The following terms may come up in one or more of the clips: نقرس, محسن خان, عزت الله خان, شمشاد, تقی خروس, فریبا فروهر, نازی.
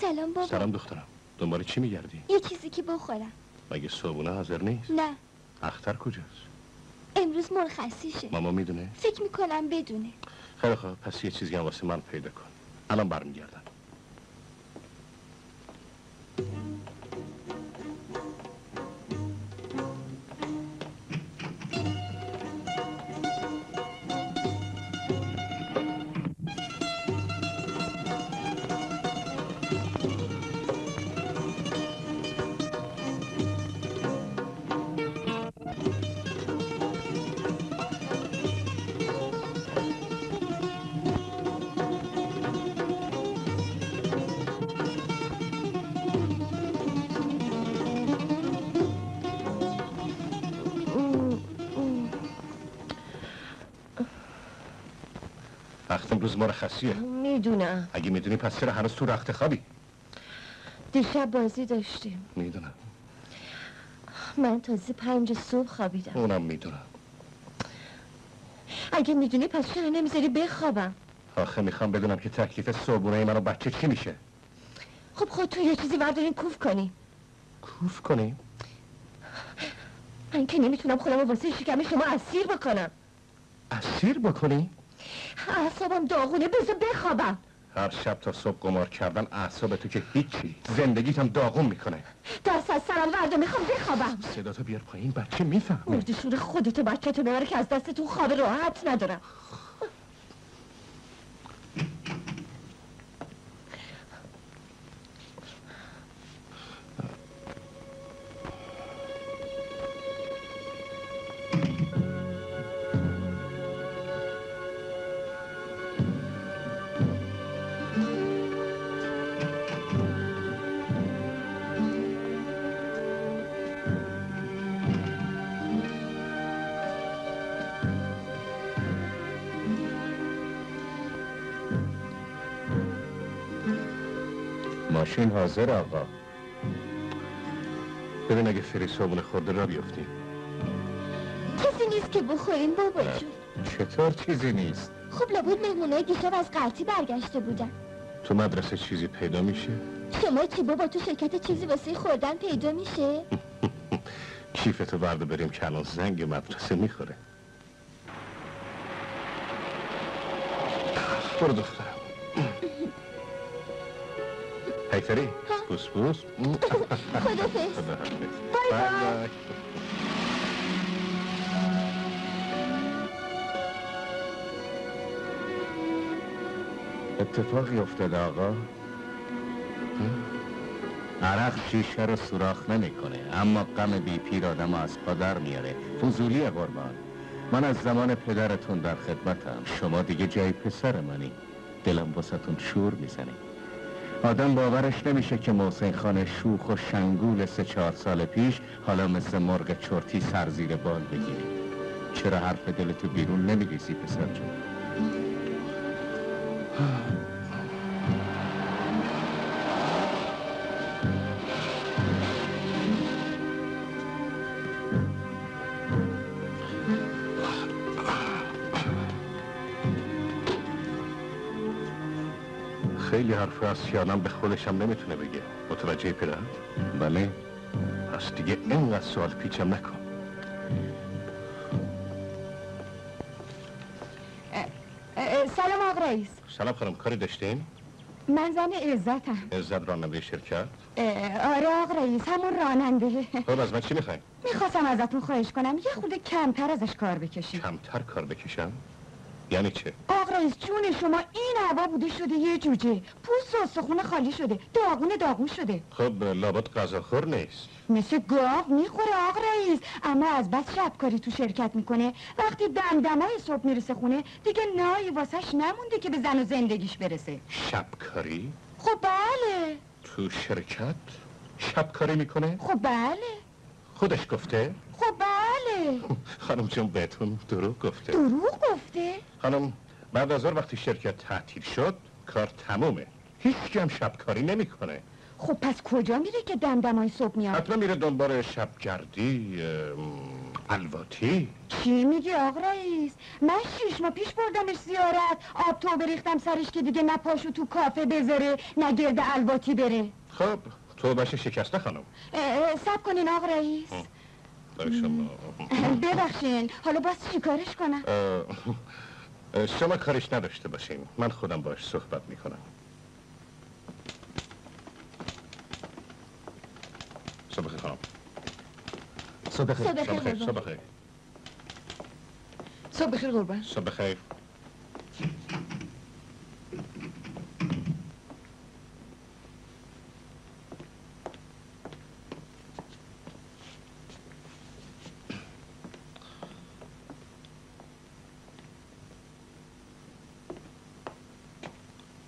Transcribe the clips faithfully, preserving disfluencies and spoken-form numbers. سلام بابا. سلام دخترم. دنبال چی میگردی؟ یه چیزی که بخورم. مگه صبونه حاضر نیست؟ نه. اختر کجاست؟ امروز مرخصیشه. ماما میدونه؟ فکر میکنم بدونه. خیلی خوب، پس یه چیزی هم واسه من پیدا کن. الان برمیگردم. امروز مرخصیه. میدونم. اگه میدونی پس چرا هنوز تو رخت خوابی؟ دیشب بازی داشتیم. میدونم. من تازه پنج صبح خوابیدم. اونم میدونم. اگه میدونی پس چرا نمیذاری بخوابم؟ آخه میخوام بدونم که تکلیف صبحونه من و بچه چی میشه. خب خودتون یه چیزی بردارین کوف کنی. کوف کنی؟ من که نمیتونم خودم رو واسه شکم شما اسیر بکنم. اسیر بکنی؟ اعصابم داغونه، بذار بخوابم. هر شب تا صبح قمار کردن اعصاب تو که هیچی، زندگیتم داغون میکنه. دست از سرم ورده، میخوام بخوابم. صداتو بیار پایین، بچه میفهمه. مردشور خودتو بچه‌تو ببره که از دستتون خواب راحت ندارم. ماشین حاضر آقا. ببین اگه فری صابون خورده را بیافتیم. چیزی نیست که بخوریم بابا جون. چطور چیزی نیست؟ خب لابد مهمونای دیشب از قحطی برگشته بودن. تو مدرسه چیزی پیدا میشه؟ شما چی بابا، تو شرکت چیزی واسه خوردن پیدا میشه؟ کیفتو برده بریم که الان زنگ مدرسه میخوره. برو دخترم. فری، بوس بوس. خدافظ. بای بای. اتفاقی افتاد آقا. عرق شیشه رو سوراخ نمیکنه، اما غم بی پیر آدم از پا در میاره. فضولی قربان. من از زمان پدرتون در خدمتم، شما دیگه جای پسر منی. دلم واسهتون شور میزنه. آدم باورش نمیشه که محسن خان شوخ و شنگول سه چهار سال پیش حالا مثل مرغ چرتی سر زیر بال بگیری. چرا حرف دلتو بیرون نمیریزی پسر جون؟ خیلی حرف هست که آدم به خودشم نمیتونه بگه. متوجه پیرم؟ بله. پس دیگه اینقدر سوال پیچم نکن. اه، اه، سلام آقا رئیس. سلام خانم، کاری داشتیم؟ من زن عزتم. عزت راننده شرکت؟ آره آقا رئیس، همون راننده. خب از من چی میخوایم؟ میخواستم ازتون خواهش کنم یه خورده کمتر ازش کار بکشید. کمتر کار بکشم؟ یعنی چه؟ آقا رئیس جون شما، این هوا بوده شده یه جوجه، پوست و استخون خالی شده، داغونه داغون شده. خب لابد غذاخور نیست. مثل گاو میخوره آقا رئیس، اما از بس شبکاری تو شرکت میکنه، وقتی دمدمای صبح میرسه خونه دیگه نایی واسش نمونده که به زن و زندگیش برسه. شبکاری؟ خب بله. تو شرکت شبکاری میکنه؟ خب بله. خودش گفته؟ خب بله. خانم جون بهتون دروغ گفته. دروغ گفته؟ خانم بعد از ظهر وقتی شرکت تعطیل شد کار تمومه، هیچ کم شبکاری نمیکنه. خب پس کجا میره که دمدمای صبح میاد؟ حتما میره دنبال شبگردی. الواتی؟ چی میگی آقا رئیس؟ من شیش ماه پیش بردمش زیارت، آب تو بریختم سرش که دیگه نه پاشو تو کافه بذاره نه گرد الواتی بره. خب توبهش شکسته خانم. صبر کنین آقا رئیس. ببخشین، حالا باز چیکارش کنم؟ شما کارش نداشته باشین، من خودم باش صحبت میکنم. صبح خیر خانم. صبح خیر. صبح خیر. صبح خیر. صبح خیر قربان. صبح خیر.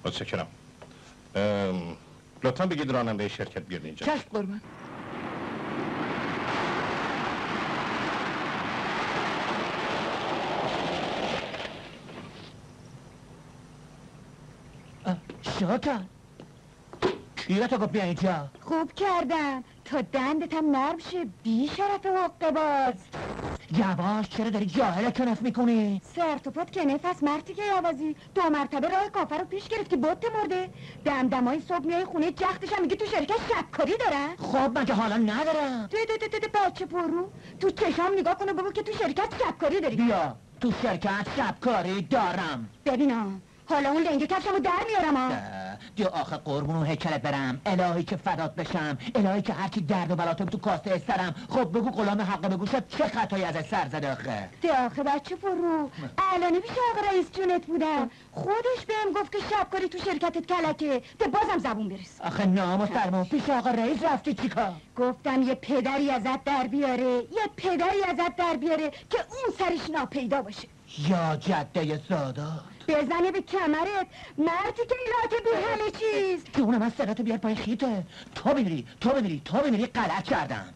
متشکرم. لطفاً بگید راننده شرکت بیاد اینجا. چشم قربان. شاکر ایرت آقا بیا اینجا. خوب کردم تا دندتم نرم شه بی شرف حقه باز. یواش، چرا داری جاهل کنف میکنی؟ سر تو پات کنف از مرتی که یوازی دو مرتبه راه کافه رو پیش گرفت که بوت مرده. دمدمای صبح میای خونه جختش هم میگه تو شرکت شبکاری دارن. خب مگه حالا ندارم؟ تو تو تو تو بچه پرو تو چشام نگاه کن و بگو که تو شرکت شبکاری داری. بیا تو شرکت شبکاری دارم. ببینم حالا اون لنگه کفشمو در میارم ها. بیا آخه قربونو هیکلت برم، الهی که فدات بشم، الهی که هرچی درد و بلاتم تو کاسته استرم. خب بگو غلام حق بگو شد چه خطایی از سر زده آخه؟ ده آخه بچه پرو الانه پیش آقا رئیس جونت بودم، خودش بهم گفت که شبکاری تو شرکتت کلکه، ده بازم زبون برس. آخه ناموس سرمون پیش آقا رئیس رفتی چیکار؟ گفتم یه پدری ازت در بیاره، یه پدری ازت در بیاره که اون سرش ناپیدا باشه. یا جده سادات بزنه به کمرت، مردی که ایلاته به همه چیز. جونم از سراتو بیار پای خیته. تو بمیری، تو بمیری، تو بمیری غلط کردم.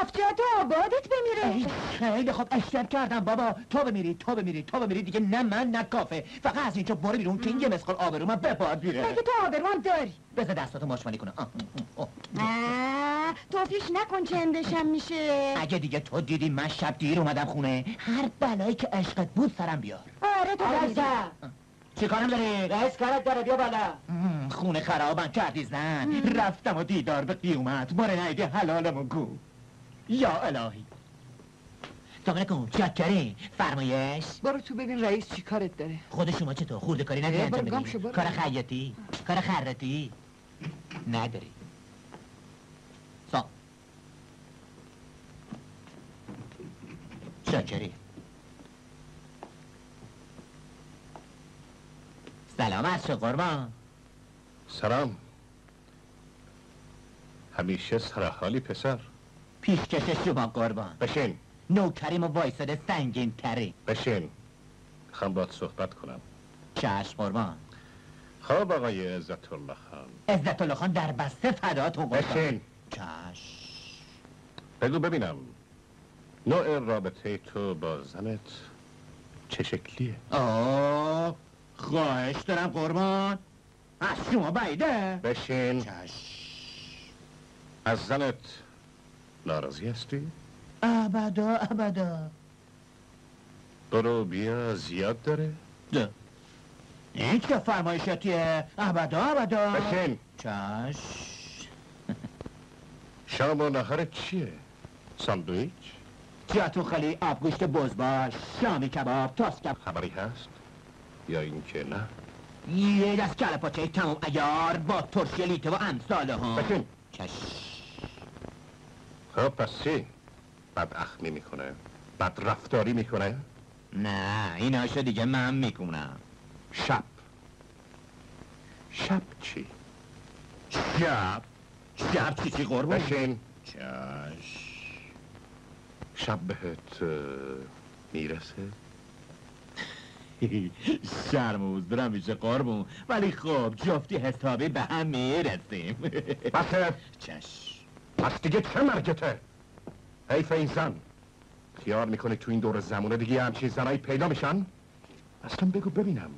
هفتاد آبادت بمیره. خیلی خوب اشتباه کردم بابا. تو بمیری، تو بمیری، تو بمیری دیگه نه من نه کافه. فقط از اینجا برو بیرون که این یه مسخال آبرومم بپاد میره. مگه تو آبروم داری؟ بذار دستاتو ماشمالی کنه. آه تو پیش نکن چندشم میشه. اگه دیگه تو دیدی من شب دیر اومدم خونه، هر بلایی که عشقت بود سرم بیار. آره تو بمیری. چی کارم داری؟ رئیس کارت داره بیا بالا. خونه خرابم کردی زن. رفتم و دیدار به قیومت. باره نایدی حلالمو گو. یا الهی تاقره کن، چکرین، فرمایش؟ برو تو ببین رئیس چی کارت داره. خود شما چطور؟ خورده کاری نداری انجام بدی؟ کار خیاطی؟ کار خراطی؟ نداری؟ سا چکرین. سلام از شو قربان. سلام. همیشه سرحالی پسر. پیشکش شما قربان. بشین. نوکریم و وایساده سنگین تری. بشین. میخوام باهات صحبت کنم. چشم قربان. خب آقای عزت الله خان. عزت الله خان در بسته فداتون قربان. بشین. چشم. بگو ببینم نوع رابطه تو با زنت چه شکلیه؟ آه خواهش دارم قربان. از شما بعیده. بشین. چشم. از زنت ناراضی هستی؟ ابدا ابدا. برو بیا زیاد داره؟ ده این که فرمایشتیه؟ ابدا ابدا. بشین. چشم. شام و نهارت چیه؟ ساندویچ؟ جاتو خلی آبگوشت بزباش، شامی کباب، تاست کباب. خبری هست؟ یا اینکه نه؟ یه دست کله پاچه تمام عیار با ترشی لیته و امثاله ها. بشین. چشم. خب پس چی؟ بد اخمی میکنه؟ بد رفتاری میکنه؟ نه ایناشو دیگه من میکنم. شب شب چی؟ شب شب چی چی قربون؟ بشین. چش. شب بهت میرسه؟ شرموز درم میشه قربون، ولی خب جفتی حسابی به هم میرسیم. بسه. چش. پس دیگه چه مرگته؟ حیف این زن. خیار میکنه تو این دور زمونه دیگه همچین زنایی پیدا میشن؟ اصلا بگو ببینم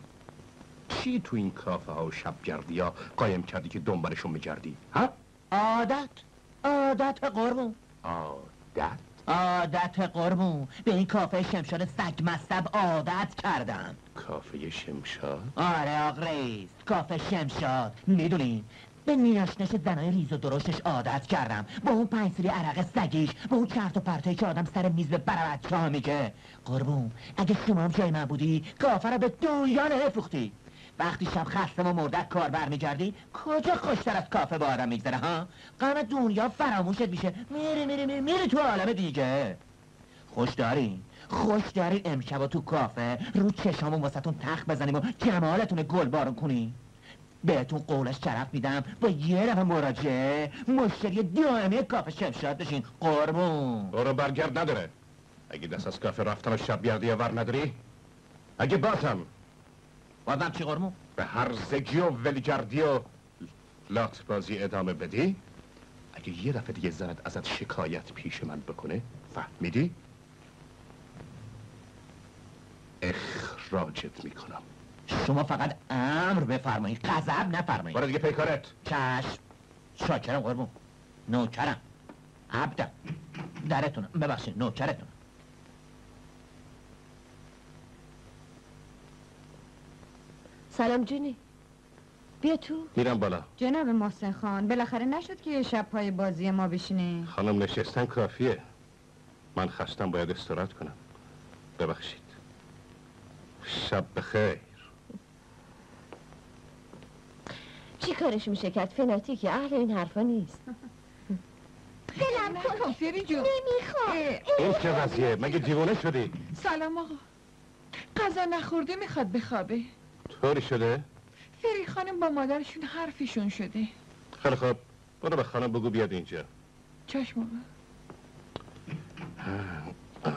چی تو این کافه ها و شبگردی ها قایم کردی که دنبالشون میگردی؟ ها؟ عادت. عادت قربون. عادت؟ عادت قربون، به این کافه شمشاد سگ مصب عادت کردم. کافه شمشاد؟ آره آق رئیس، کافه شمشاد. میدونین به نیاشنش زنای ریز و درشتش عادت کردم، با اون پنج سری عرق سگیش، با اون چرت و پرتایی که آدم سر میز به برابط چا میگه. قربون، اگه شما هم جای من بودی کافه رو به دنیا نفروختی. وقتی شب خستم و مردک کار برمیگردی، کجا خوشتر از کافه با آدم میگذره ها؟ غم دنیا فراموشت میشه، میری میری میری میری تو عالم دیگه. خوش دارین؟ خوش دارین امشبا تو کافه رو چشامون واسهتون تخت بزنیم و جمالتون گل بارون کنیم. بهتون قولش شرف میدم با یه دفعه مراجعه مشتری دائمی کافه شمشاد بشین. قربون برو، برگرد نداره. اگه دست از کافه رفتن و شب گردی ور نداری، اگه بازم بازم چی قرمون؟ به هرزگی و ولگردی و لات بازی ادامه بدی، اگه یه دفعه دیگه زنت ازت شکایت پیش من بکنه، فهمیدی؟ اخراجت میکنم. شما فقط امر بفرمایید، غضب نفرمایید. برو دیگه پیکارت. چشم، شاکرم قربون، نوکرم، عبدم، درتونم، ببخشید نوکرتونم. سلام جونی، بیا تو. میرم بالا. جناب محسن خان، بالاخره نشد که یه شب پای بازی ما بشینی؟ خانم نشستن کافیه، من خستم، باید استراحت کنم. ببخشید. شب بخیر. چی کارش میشه که فناتیکی، اهل این حرفا نیست. دلم کن فری جون، نمیخوام. این چه وضعیه؟ مگه دیوانه شدی؟ سلام آقا، غذا نخورده میخواد بخوابه. طوری شده؟ فری خانم با مادرشون حرفشون شده. خیلی خوب، برو به خانم بگو بیاد اینجا. چشم آقا.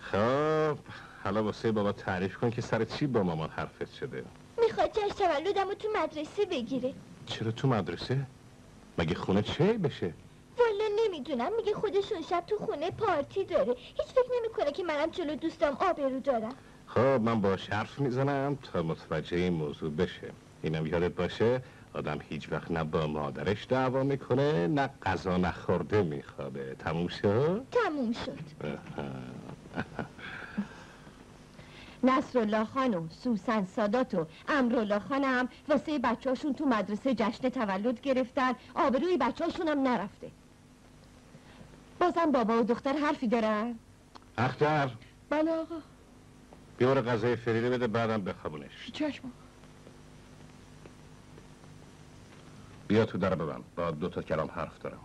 خب، حالا واسه بابا تعریف کن که سر چی با مامان حرفت شده. میخواد جشن تولدمو تو مدرسه بگیره. چرا تو مدرسه؟ مگه خونه چه بشه؟ والا نمیدونم، میگه خودشون شب تو خونه پارتی داره. هیچ فکر نمیکنه که منم جلو دوستام آبرو دارم. خب من باش حرف میزنم تا متوجه این موضوع بشه. اینم یادت باشه آدم هیچ وقت نه با مادرش دعوا میکنه نه غذا نخورده میخوابه. تموم شد؟ تموم شد. نصرالله خان و سوسن سادات و امرالله خانم واسه بچهاشون تو مدرسه جشن تولد گرفتن، آبروی بچهاشون هم نرفته. بازم بابا و دختر حرفی دارن؟ اختر. بله آقا. بیار غذای فریده بده، بعدم بخوابونش. چشم. بیا تو در ببن، با دو تا کلام حرف دارم.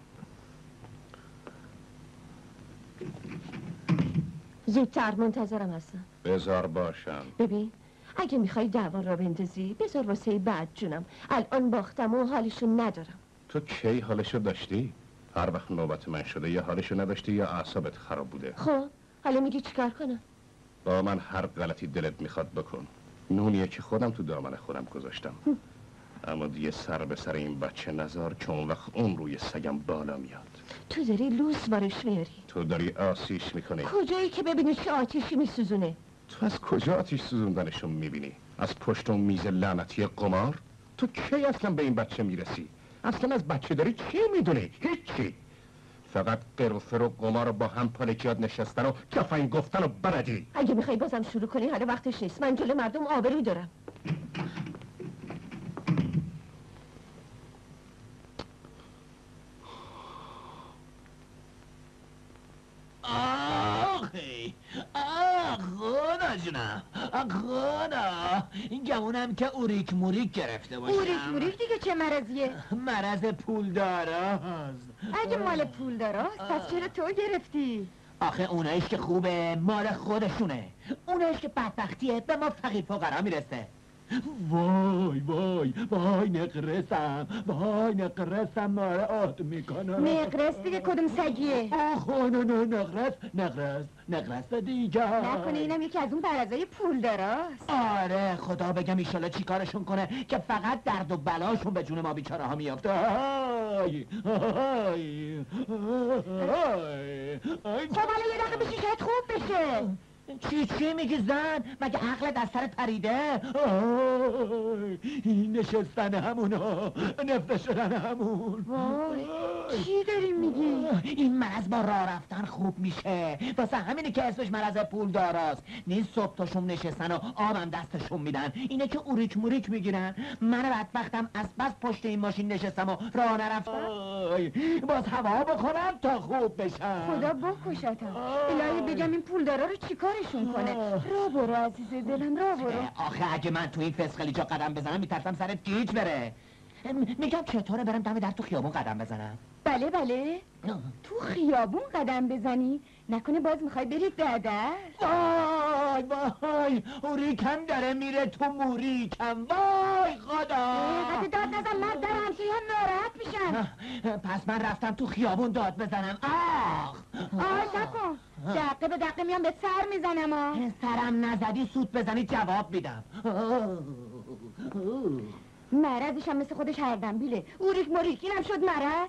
زودتر، منتظرم هستم. بذار باشم. ببین، اگه میخوای دعوا را بندازی بذار واسه بعد جونم، الان باختم و حالشون ندارم. تو کی حالشو داشتی؟ هر وقت نوبت من شده یا حالشو نداشتی یا اعصابت خراب بوده. خب، حالا میگی چیکار کنم؟ با من هر غلطی دلت میخواد بکن، نونیه که خودم تو دامن خودم گذاشتم. اما دیگه سر به سر این بچه نزار، چون وقت اون روی سگم بالا میاد. تو داری لوس بارش میاری، تو داری آسیش میکنی. کجایی که ببینی که آتیشی میسوزونه؟ تو از کجا آتیش سوزوندنشو میبینی؟ از پشت اون میز لعنتی قمار؟ تو کی اصلا به این بچه میرسی؟ اصلا از بچه داری چی میدونی؟ هیچی، فقط قرفر و قمار و با هم پالکیاد نشستن و کفن گفتن و بردی. اگه میخوای بازم شروع کنی حالا وقتش نیست، من جلو مردم آبرو دارم. آخی آخ خدا جونم، آخ خدا، این گمونم که اوریک موریک گرفته باشم. اوریک موریک دیگه چه مرضیه؟ مرض پولدارا هست. اگه مال پولدارا هست پس چرا تو گرفتی؟ آخه اونایش که خوبه مال خودشونه، اونایش که بدبختیه به ما فقیر فقرا میرسه. وای وای وای نقرسم، وای نقرسم، ماره آت میکنم. نقرس دیگه کدوم سگیه؟ آخو نه نه نقرس نقرس نقرس دیگه. نکنه اینم یکی از اون برزای پول دراست؟ آره، خدا بگم ایشالا چی کارشون کنه که فقط درد و بلاشون به جون ما بیچاره ها میافته. آی آی آی آی. خب حالا یه دقیقه بشی شاید خوب بشه. چی چی میگی زن؟ مگه عقلت از سرت پریده؟ این نشستن همونا، نفته شدن همون. چی داری میگی؟ این مرض با راه رفتن خوب میشه، واسه همینه که اسمش مرض پول داراست. نیست صبح تاشون نشستن و آبم دستشون میدن، اینه که اوریک موریک میگیرن. من بدبختم از بس پشت این ماشین نشستم و راه نرفتم، باز هوا بخورم تا خوب بشم. خدا بکشتم، الهی بگم این پول دارا رو چیکار شون کنه. را برو عزیز دلم، را برو. آخه اگه من تو این فسخلی جا قدم بزنم میترسم سرت گیج بره. میگم چطوره برم دم در تو خیابون قدم بزنم؟ بله بله آه. تو خیابون قدم بزنی؟ نکنه باز میخوای بری در در؟ وای وای اوریکم داره میره تو موریکم. وای خدا قدر داد نزن، من در همسوی هم ناراحت میشن. پس من رفتم تو خیابون داد بزنم. آخ آه نکن، دقیقه به دقیقه میام به سر میزنم. آه سرم نزدی سوت بزنی جواب میدم. مرضش هم مثل خودش هردنبیله، اوریک موریکین هم شد مرض.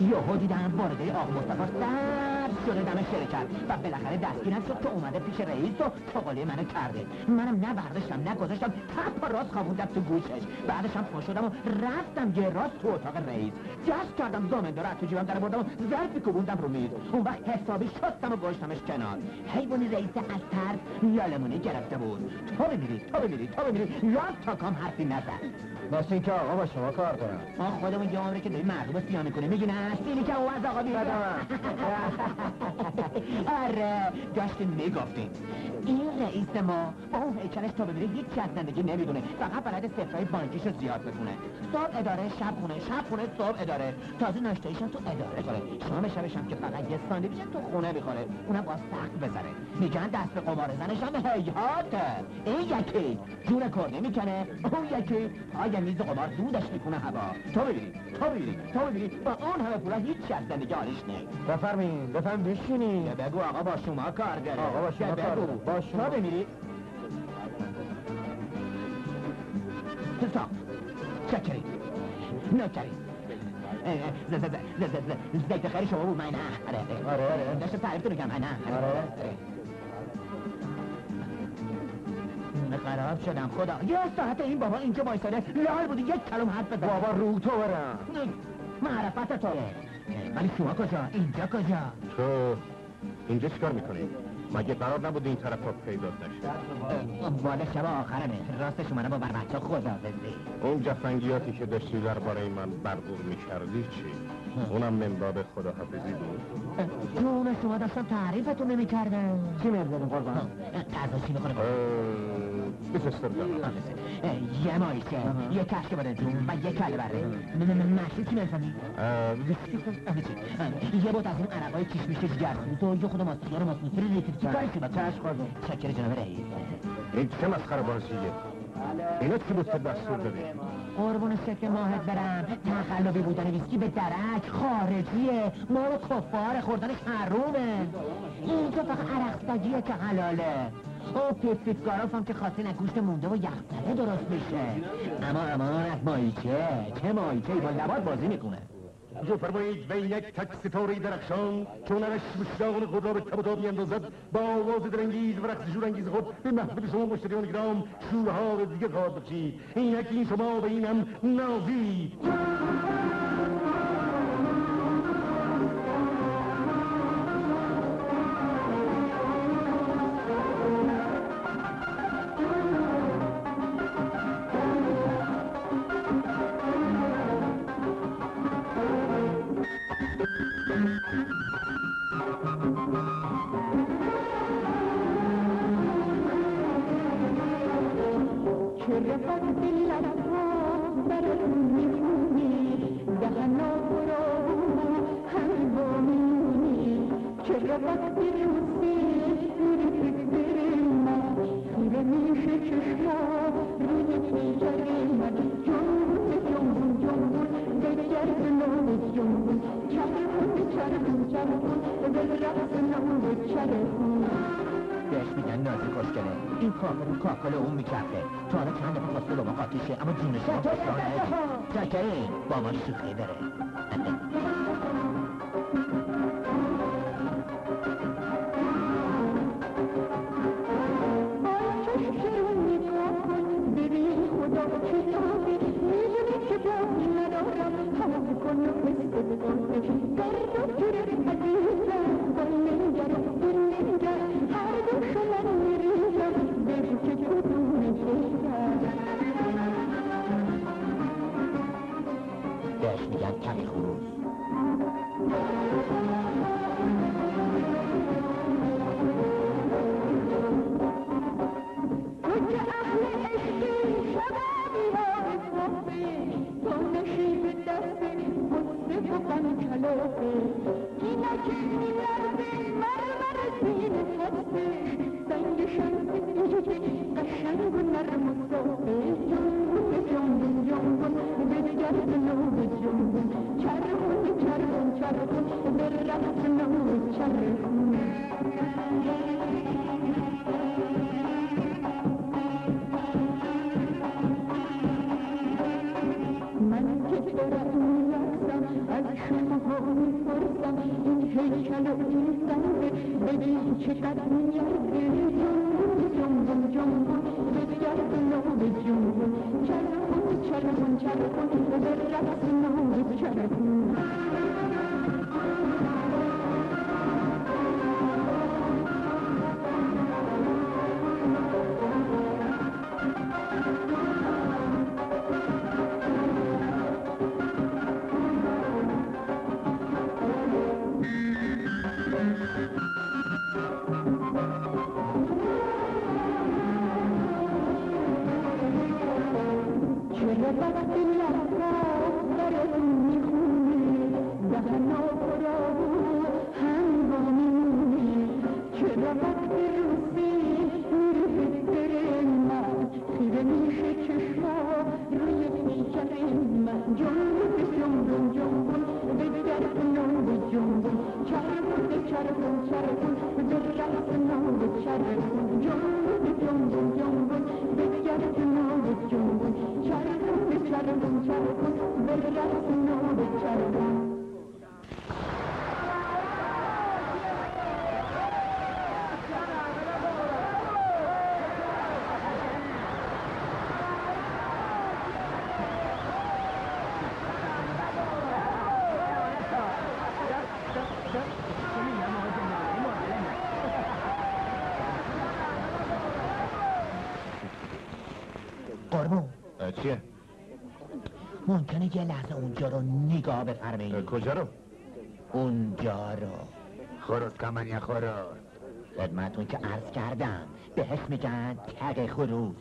یهو دیدم وارده آقا مصطفی سبز شده دم شرکت و بالاخره دستگیرم شد که اومده پیش رئیس و تقالی منو کرده. منم نه برداشتم نه گذاشتم، تپ راست خوابوندم تو گوشش. بعدشم پا شدم و رفتم یه راست تو اتاق رئیس، جست کردم دامندارو از تو جیبم در بردم و ظرفی کوبوندم رو میز. اون وقت حسابی شستم و گذاشتمش کنار. حیوانی رئیس از ترس لالمونی گرفته بود. تو بمیری تو بمیری تو بمیری راست تا کام حرفی نزد. واسه اینکه آقا با شما کار کنم ما خودمون یه عمره که داریم مردم سیا میکنه میگی نه اینی که او از آقا بیرون. آره داشتیم میگفتیم این رئیس ما با اون هیکلش تا ببینه هیچی از زندگی نمیدونه، فقط بلد صفرهای بانکیش رو زیاد بخونه. صبح اداره شب خونه، شب خونه صبح اداره، تازه ناشتاییشم تو اداره خوره، شام شبشم که فقط یه ساندویچ تو خونه میخوره اونم با سخت بزنه. میگن دست به قمار زنشم هیاته، این یکی جون کرده میکنه اون یکی آیا میز قمار دودش میکنه هوا. تو ببینی تو ببینی تو ببینی با اون همه پولا هیچ از زندگی حالش نه. بفرمین بفرم بشینی یا بگو آقا با شما کار داره. آقا با شما کار داره با شما بمیری. تستاپ چکری نکری زدگت خیلی شما بود. من نه آره آره آره داشته تعریفتون رو کم. من نه آره آره خراب شدم خدا. یه ساعت این بابا اینجا بایستاده لال بودی یک کلم حرف بزن. بابا رو تو برم معرفت توه. ولی شما کجا؟ اینجا کجا؟ تو اینجا چیکار میکنی؟ مگه قرار نبود این طرف ها پیدات نشه؟ واله شب آخرمه، راستش اومده با بربچه خداحافظی. اون جفنگیاتی که داشتی درباره من برگور میکردی چی؟ اونم منباب خداحافظی بود؟ جون شما داشتم تعریفتون نمیکردم. چی مردم قربان؟ قضاشی بخوره بفستر دارم یه مایسه، یه کشک بره جون و یه کل بره محشی چی میرسانی؟ ویسکی خود یه بود از این عرقای کشمیشه جگرخونی تو یه خود ماسیار و ماسیار ریتید چی کاری که با چشم خورده؟ شکر جناب رئیس این چه مسخره بازیه؟ اینا چی بود که دستور داده؟ قربون شکل ماهت برم، تخلبی بودن ویسکی به درک خارجیه، ما رو کفار خوردنش حرومه. اینجا فقط عرقسگیه که حلاله. او پیپ پیپگاراف هم که خاطر نگوشت مونده و یخزده درست میشه. اما امانت مایچه، چه مایچه با لباد بازی میکنه. جو فرمایید و یک تک ستاری درخشان که اونرش مشتاقان خود را به کبوتا بیندازد با آواز درنگیز و رقص شورانگیز خود به محفل شما مشتریان گرام شورها را دیگه خواهد بخشید. اینک این شما و اینم نازی. چیه؟ ممکنه یه لحظه اونجا رو نگاه بفرمایید. کجا رو؟ اونجا رو. خروس کمن یا خروس؟ خدمتون که عرض کردم بهش میگن تقی خروس.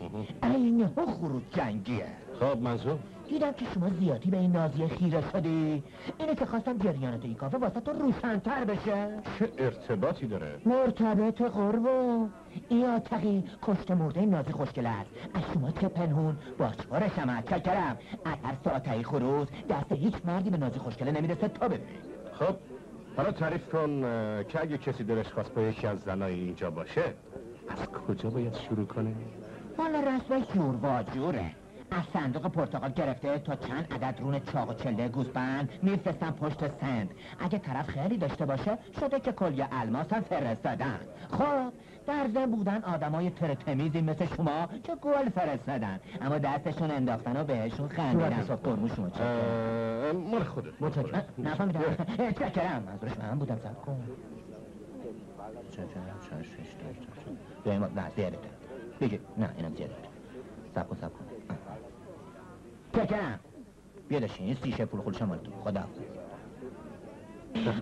عینه ها خروس جنگیه. خب منظور؟ دیدم که شما زیادی به این نازیه خیره شدی، اینه که خواستم جریانات این کافه واسه تو روشن‌تر بشه. چه ارتباطی داره؟ مرتبط قربو. یا تقی کشت مرده نازی خوشگل است، از شما که پنهون باشوارشم از چکرم. از هر ساعت تقی خروس دست هیچ مردی به نازی خوشگله نمیرسه تا ببینی. خب حالا تعریف کن که اگه کسی دلش خواست با یکی از زنای اینجا باشه از کجا باید شروع کنه؟ والا رسمش جور واجوره. از صندوق پرتقال گرفته تا چند عدد رون چاق و چله گوسپند میفرستن پشت سند. اگه طرف خیلی داشته باشه شده که کلیه الماس هم فرستادن. خب در ضمن بودن آدمای ترتمیزی مثل شما که گل فرستادن، اما دستشون انداختن و بهشون خندیدن. حساب قرموشون چه مال خودت. متشکرم. نفهمیدم. چکرم منظورش من بودم. صبر کن. چکرم چهار شش تا. بیایم نه زیاده. دیگه نه اینم زیاده. صبر کن صبر کن. چکرم بیا داشتین این سیشه پول خودشم مال تو. خدا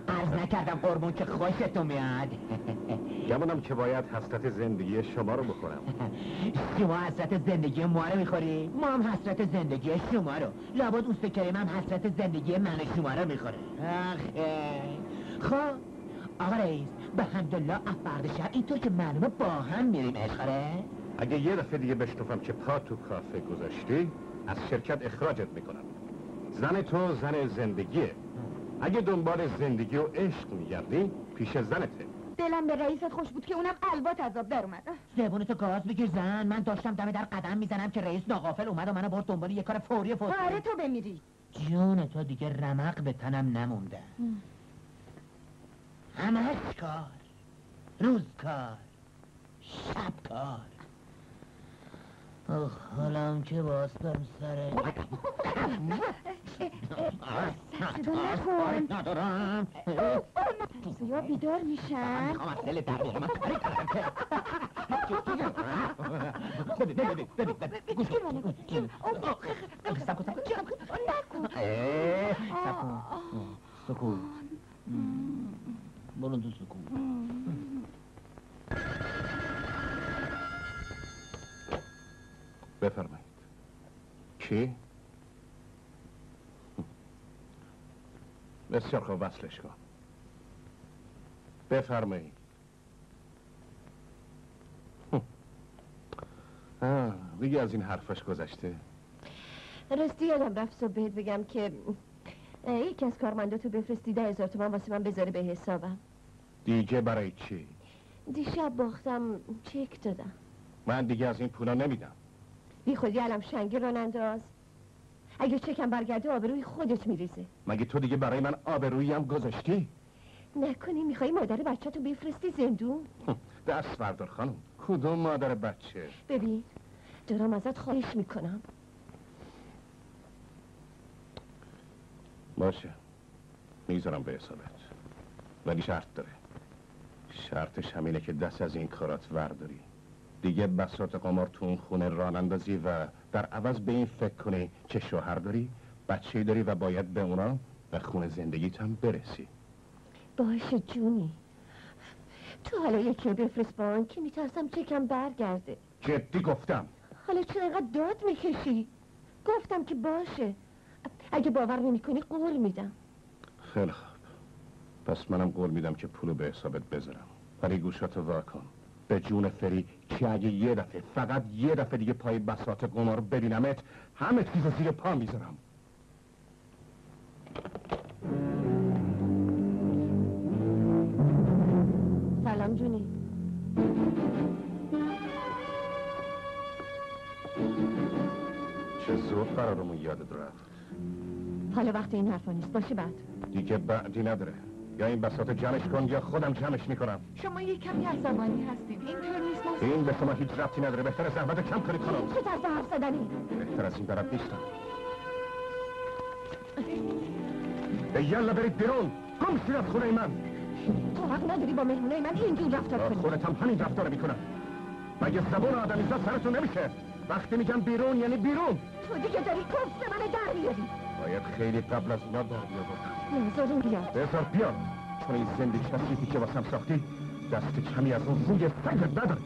عرض نکردم قربون که خوشتون میاد. گمانم که باید حسرت زندگی شما رو بخورم. شما حسرت زندگی ما رو میخوری؟ ما هم حسرت زندگی شما رو. لابد اوست کریم هم حسرت زندگی من و شما رو میخوره. خب آقا رئیس به حمدالله افرد شهر اینطور که معلومه با هم میریم اشخاره. اگه یه دفعه دیگه بشنفم که پا تو کافه گذاشتی از شرکت اخراجت میکنم. زن تو زن زندگیه. اگه دنبال زندگی و عشق میگردی پیش زنته. دلم به رئیست خوش بود که اونم البات عذاب در اومد. زبونتو گاز بگیر زن. من داشتم دم در قدم میزنم که رئیس ناغافل اومد و منو برد دنبال یه کار فوری فوری. آره تو بمیری. جون تو دیگه رمق به تنم نمونده. همه کار، روز کار، شب کار. آخ حالم که باستم سره. سرسدو نکن. ندارم یا بیدار میشن. میخوام از دل در بیارم. من کاری کردم که ببی ببی ببی ببی گوش کن. سکو سکو نکن. سکو سکو برون تو سکو. بفرمایید. چی؟ بسیار خوب وصلش کن. بفرمایید. دیگه از این حرفش گذشته. راستی یادم رفت صبح بهت بگم که یکی از کارمنداتو بفرستی ده هزار تومن واسه من بذاره به حسابم. دیگه برای چی؟ دیشب باختم چک دادم. من دیگه از این پولا نمیدم. بی خودی علم شنگل رو ننداز. اگه چکم برگرده آبروی خودت میریزه. مگه تو دیگه برای من آبرویی هم گذاشتی؟ نکنی میخوای مادر بچه تو بفرستی زندون؟ دست بردار خانم. کدوم مادر بچه؟ ببین دارم ازت خواهش میکنم. باشه میذارم به حسابت، ولی شرط داره. شرطش همینه که دست از این کارات ورداری. دیگه بساط قمار تو اون خونه ران اندازی و در عوض به این فکر کنی که شوهر داری، بچه‌ای داری و باید به اونا و خونه زندگیت هم برسی. باشه جونی. تو حالا یکی رو بفرست با آن که میترسم چکم برگرده. جدی گفتم. حالا چرا اینقدر داد میکشی؟ گفتم که باشه. اگه باور نمیکنی قول میدم. خیلی خوب. پس منم قول میدم که پولو به حسابت بذارم. ولی گوشاتو وا کن. به جون فری که اگه یه دفعه فقط یه دفعه دیگه پای بساط قمار ببینمت همه چیزو زیر پا میذارم. سلام جونی. چه زود قرارمون یادت رفت. حالا وقت این حرفا نیست. باشه بعد. دیگه بعدی نداره. یا این بساط جمعش کن یا خودم جمعش میکنم. شما یک کمی عصبانی هستید. اینطور نیست. این به شما هیچ ربطی نداره. بهتر از زحمت کم کنید خانم. چه طرز حرف زدنی؟ بهتر از این برات نیستم. یالا برید بیرون. گم شید از خونه من. تو حق نداری با مهمونای من اینجور رفتار کنی. خودت هم همین رفتار میکنم. مگه زبون آدمیزاد سرتون نمیشه؟ وقتی میگم بیرون یعنی بیرون. تو دیگه داری کفت منو در میاری. باید خیلی قبل از اینا در میابردم. بذار این بیاد، بذار بیاد، چون این زندگی چیزی که واسم ساختی دست کمی از اون روی سنگت نداری.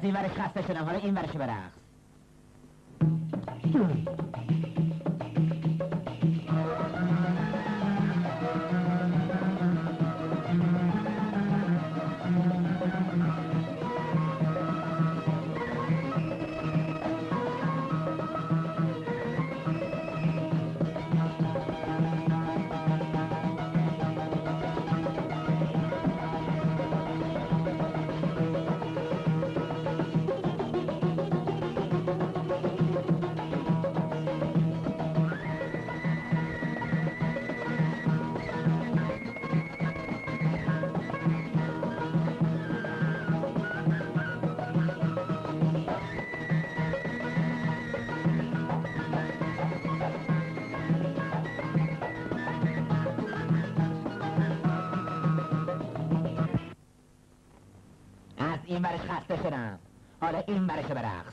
از این ورش خسته شدم، حالا این ورش برقص. این برش خسته شدم، حالا این برش برقص.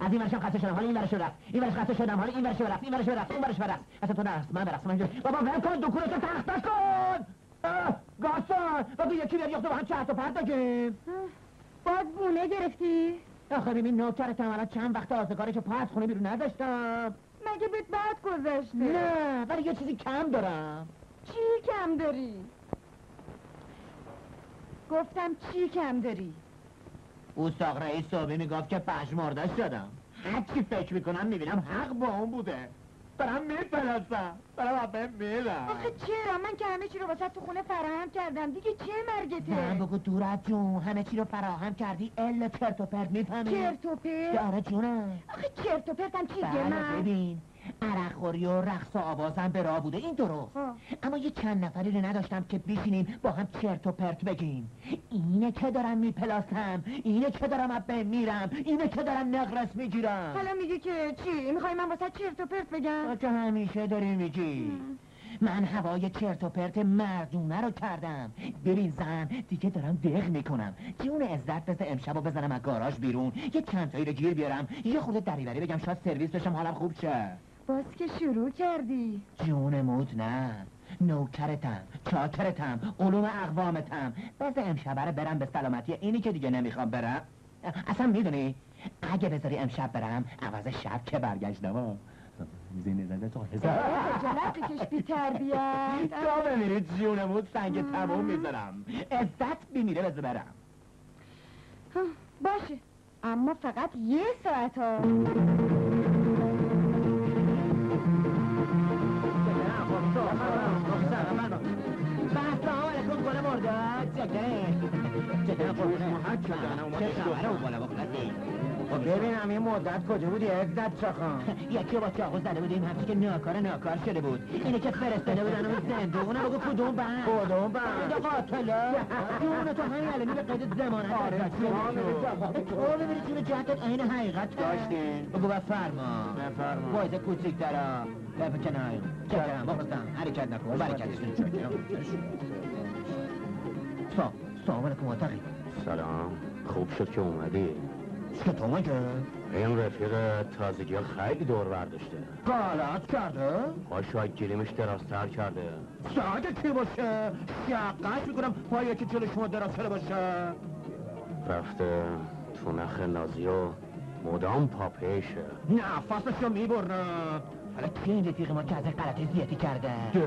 از این ورشم خسته شدم، حالا این ورش برقص. این ورش خسته شدم، حالا این ورش برقص. این ورش برقص، اون ورش برقص. اصلا تو نرقص، من برقص. من جو بابا ول کن، دو کولتو تختش کن. گاسان بابا یکی بیاد یخته با هم چهت و پرت داگیم. باز بونه گرفتی؟ آخه این نوکرتم الان چند وقت آزگارشو پا از خونه بیرون نداشتم. مگه بهت بد گذشته؟ نه ولی یه چیزی کم دارم. چی کم داری؟ گفتم چی کم داری؟ او ساق رئیس صاحبی میگفت که پشماردش شدم. هرچی فکر میکنم میبینم حق با اون بوده. برم میپرستم، برم همه میرم. آخه چرا؟ من که همه چی رو واسه تو خونه فراهم کردم، دیگه چه مرگته؟ نه بگو دورت جون، همه چی رو فراهم کردی، الا چرت و پرت میفهمی؟ چرت و پرت؟ آره جونم. آخه چرت و پرت هم چیزیه من؟ بله ببین، عرق خوری و رقص و آوازم به راه بوده، این درست. اما یه چند نفری رو نداشتم که بشینیم با هم چرت و پرت بگیم. اینه که دارم میپلاسم، اینه که دارم ابه میرم، اینه که دارم نقرس میگیرم. حالا میگی که چی؟ میخوای من واسه چرت و پرت بگم؟ که همیشه داری میگی. من هوای چرت و پرت مردونه رو کردم. برین زن، دیگه دارم دق میکنم. جون عزت بسه امشبو بزنم از گاراژ بیرون، یه چندتایی رو گیر بیارم، یه خورده دریوری بگم شاید سرویس بشم حالم خوب شه. باز که شروع کردی؟ جون موت نه، نوکرتم، چاکرتم، علوم اقوامتم. بس امشب رو برم به سلامتی، اینی که دیگه نمیخوام برم. اصلا میدونی اگه بذاری امشب برم عوض شب که برگشتم زینه زنده تو هزار خجالت بکش بی تربیت. تا بمیری جون موت سنگ تموم میذارم، عزت بمیره بذار برم. باشه اما فقط یه ساعت ها. Check that out. Check that out. Check that out. ببینم این مدت کجا بودی عزت چاخان؟ یکی رو با چاقو زده بودیم همچی که ناکار ناکار شده بود. اینه که فرستاده بودن اون زندگونه بگو کدوم بند؟ کدوم بند؟ این دو قاتلا؟ اونو تو همین علمی به قید زمانت عزت شد. او ببینی چی به جهتت این حقیقت داشتین؟ بگو بفرما بفرما بایزه کوچیک درا بفر کنار چکرم بخواستم حرکت نکن برکتشون چکرم سا سلام علیکم آتقی. سلام. خوب شد که اومدی. چه تو مگه؟ این رفیق تازگی خیلی دور برداشته. غلط کرده؟ پاشاید گلیمش درازتر کرده. شاید کی باشه؟ شقش میکنم پای یکی جلو شما درازتر باشه. رفته تو نخ نازی و مدام پاپیشه. نفسشو میبرند. حالا کی این رفیق ما که از این غلطی زیادی کرده؟ که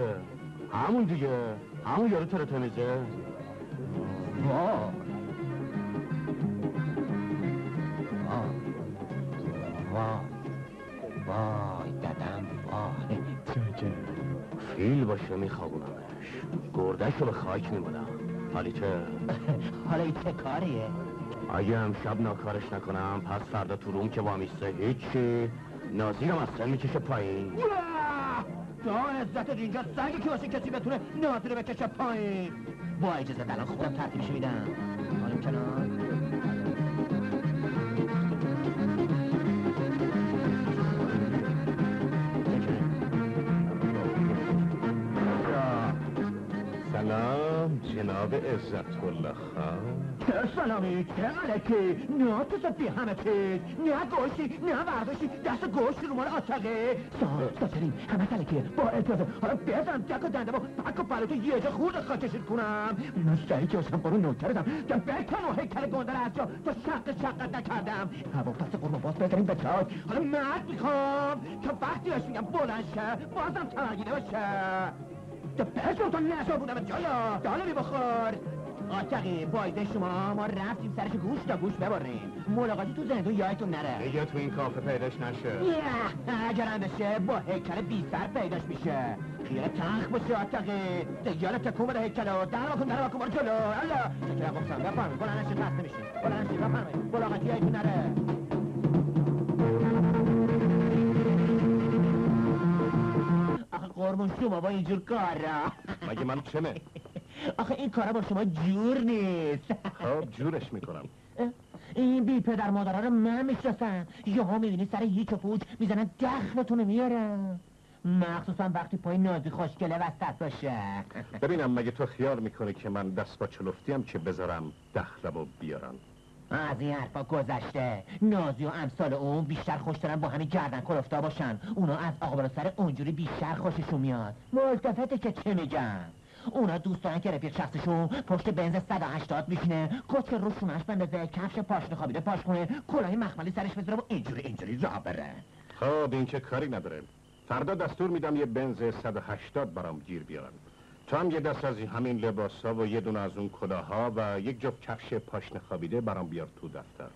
همون دیگه. همون یارو ترتمیزه. آه. آه. وای وای دادم وای چه چه فیل باشه میخوابونمش گردش رو به خاک میبودم حالی چه؟ حالا این چه کاریه؟ اگه امشب ناکارش نکنم پس فردا تو روم که وامیسته هیچی نازیرم از سن میکشه پایین دا عزتت اینجا سنگی که باشه کسی بتونه نازیره بکشه پایین با اجازه الان خودم ترتیبش میدم حالیم کنار سلام جناب عزت الله خان چه سلامی؟ چه علکی؟ نه تصفی همه چیز نه گوشی، نه ورداشی، دست گوشی رو مال آتقه سا، سا همه علکیه، با اجازه حالا بزن دک و دنده با پک و پلوتو یه جا خورد خاکشید کنم مستعی که باشم برو نوکردم که بکن و هیکل گندر از جا تا شق شقت نکردم هوا پس قرم باز بزنیم به چاک حالا مرد میخوام که وقتی هاش میگم بلند شه بازم تمرگیده باشه تو پشم تو نشا بودم جایا دانه بخور آتقی بایده شما ما رفتیم سرش گوش تا گوش بباریم ملاقاتی تو زندو یایتون نره دیگه تو این کافه پیداش نشه یه اگرم بشه با هیکل بی سر پیداش میشه خیره تنخ باشه آتقی دیگه تکون بده هیکلو در واکن در واکن بار جلو الله چکره گفتم بفرمه بلنش خسته میشه بلنش بفرمه ملاقاتی یایتون نره آخه قربون شما با اینجور کارا مگه من چمه؟ آخه این کارا با شما جور نیست خب جورش میکنم این بی پدر مادرها رو من میشناسم یه ها میبینی سر هیچ و پوچ میزنن دخلتونو میارن مخصوصا وقتی پای نازی خوشگله وسط باشه ببینم مگه تو خیال میکنی که من دست با چلفتیم که بذارم دخلمو بیارم از این حرفا گذشته نازی و امثال اون بیشتر خوش دارن با همین گردن کلفتا باشن اونا از آقابالا سر اونجوری بیشتر خوششون میاد ملتفته که چه میگن اونا دوست دارن که رفیق شخصشون پشت بنز صد و هشتاد میشینه کت که روشونش بندازه کفش پاشنه خوابیده پاش کنه کلاهی مخملی سرش بذاره و اینجوری اینجوری راه بره خب این که کاری نداره فردا دستور میدم یه بنز صد و هشتاد برام گیر بیارن تو هم یه دست از همین لباسا و یه دونه از اون کلاها و یک جفت کفش پاشنه خوابیده برام بیار تو دفتر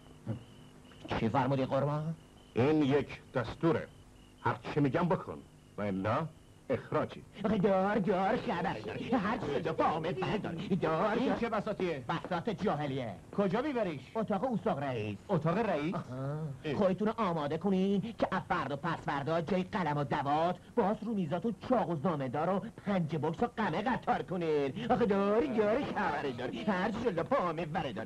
چی فرمودی قربان؟ این یک دستوره هر چی میگم بکن و الا اخراجی دار دار خبرش دار هر چی جا با آمد بردار دار این چه بساطیه؟ بساط جاهلیه کجا میبریش؟ اتاق اوساق رئیس اتاق رئیس؟ خودتون آماده کنین که افرد و پسفردا جای قلم و دوات باز رو میزاتون چاق و زامدار و پنج بکس و قمه قطار کنین آخه دار دار خبرش دار هر چی جا با آمد بردار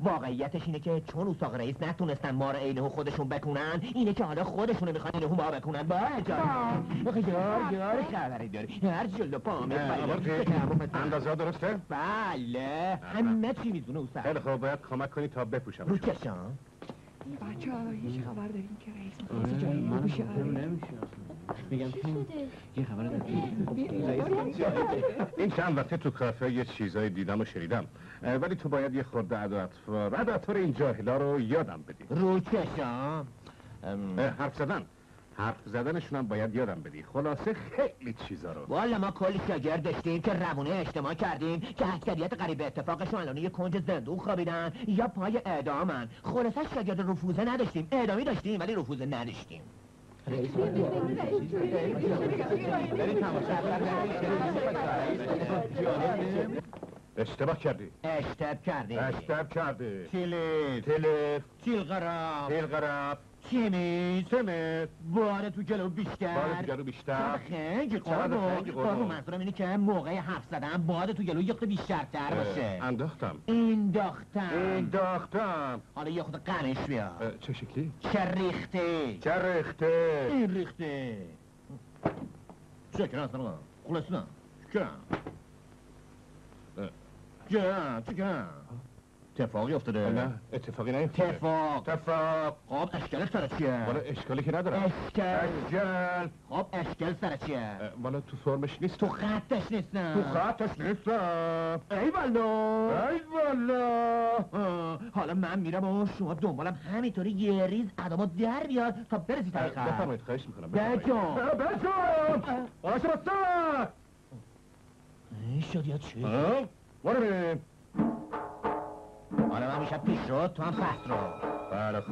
واقعیتش اینه که چون اوساق رئیس نتونستن ما را اینهو خودشون بکنن اینه که حالا خودشونو میخوان اینهو ما بکنن با اجازه آخه یار یار خبری داری هر جلو پامه اندازه ها درسته؟ بله همه چی میدونه اوساق خیلی خوب باید کمک کنی تا بپوشم رو کشم بچه ها هیچ خبر داریم که رئیس از جایی نمیشه میگم یه خبر داریم این چند وقته تو کافه یه چیزایی دیدم و شریدم ولی تو باید یه خورده عدد و ردتور این جاهلا رو یادم بدی رو چشم حرف زدن حرف زدنشون هم باید یادم بدی خلاصه خیلی چیزا رو والا ما کلی شاگرد داشتیم که روونه اجتماع کردیم که اکثریت غریب اتفاقشون الان یه کنج زندون خوابیدن یا پای اعدامن خلاصه شاگرد رفوزه نداشتیم اعدامی داشتیم ولی رفوزه نداشتیم اشتباه کردی. اشتب کردی. اشتب کردی. تیلیف. تیلیف. تیلغراب. تیلغراب. چیمیز. چیمیز. باره تو جلو بیشتر. باره تو جلو بیشتر. خنگی قربون. قربون منظورم اینه که موقع حرف زدن باره تو جلو یقت بیشترتر باشه. انداختم. انداختم. انداختم. حالا یه خود قنش بیاد. چه شکلی؟ چه ریخته. چه ریخته. این ریخته. چه کنه اصلا؟ خلاص نه. چه؟ جا، چه کنم؟ اتفاقی افتاده؟ نه، اتفاقی نیفتاده. اتفاق! اتفاق! خب، اشکال سر چیه؟ والا اشکالی که نداره. اشکال! اشکال! خب، اشکال سر چیه؟ والا تو فرمش نیست. تو خطش نیستم. تو خطش نیستم. ای والا! ای والا! حالا من میرم و شما دنبالم همینطوری یه ریز ادامو در بیاد تا برسی طریق خط. بفرمایید، خواهش میکنم. بجام! بجام! آشم اصلا! این شد یا چی؟ برو بریم! حالا من میشم پیش رو، تو هم پس رو. بله خدا.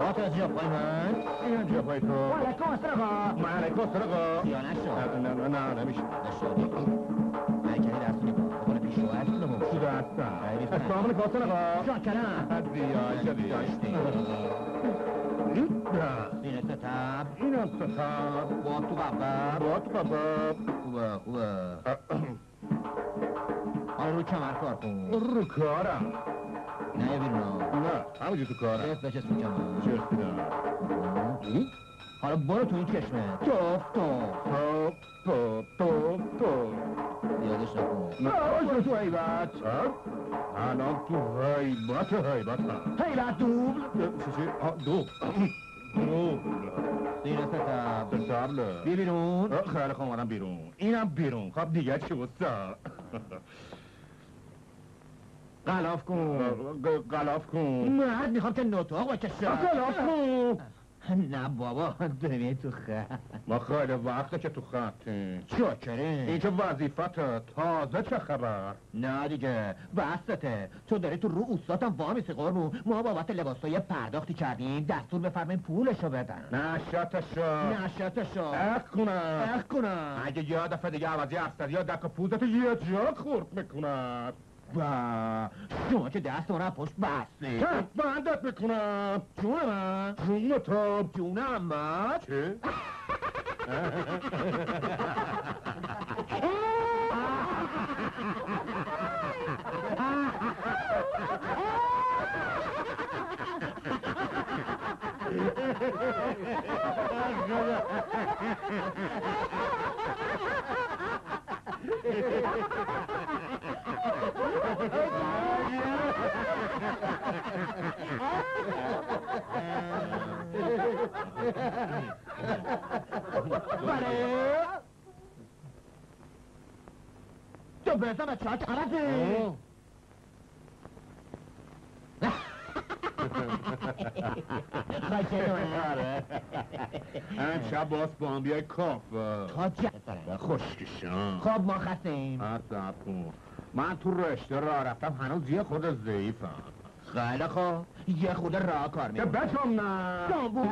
با تو از جاپای من؟ این هم جاپای تو. مالکو سرقا! مالکو سرقا! یا نشد. نه نه نه نمیشم. نشد. مرکلی دستونی بود. بخونه پیش رو هست کنمون. شده هستم. اسمامون که سرقا! جان کنم! از بیاش بیاشتی. این ستب. این هم ستب. با تو ببب. با تو ببب. خوبه خوبه. آن رو کمر کار کن. رو کارم نه بیرون. نه همونجور تو کارم. شرس بچست تو کمر. شرس بیدم. حالا برو تو این چشمه. توف توف توف توف توف توف یادش نکن. نه تو حیبت. الان تو حیبت حیبت هم حیبت دوبل. چه چه؟ آه دوبل دوبل. دیره ستب ستبله. بی بیرون. خیلی خواهم آدم بیرون. اینم بیرون. خب دیگه چی بود سا؟ غلاف کن. غلاف کن. مرد میخوام که نوتاق بچه شد. غلاف کن. نه بابا دنیا تو خط. ما خیلی وقته که تو خطیم. چه کریم؟ این که وظیفته. تازه چه خبر؟ نه دیگه وسطته. تو داری تو رو اوستاتم وامیسی قربون. ما بابت لباسای پرداختی کردیم. دستور بفرمین پولشو بدن. نشتشو. نشتشو. اخ کنم. اخ کنم. اگه یه دفعه دیگه عوضی افسر یا دک پوزتو یه جا خورد میکنم. با شما که دست ما را پشت بستی کس بندت میکنم. جونه من جونه تو جونه من چه؟ بله تو بزن به چاک عرضی خاشه نواره هم شب باز با هم بیای کاف تا جه خوشکشم. خب ما خسته ایم. حسب کن من تو رشته را رفتم هنوز یه خود ضعیفم. خیلی خواه یه خود را کار میکنم. بچم نه جانبون.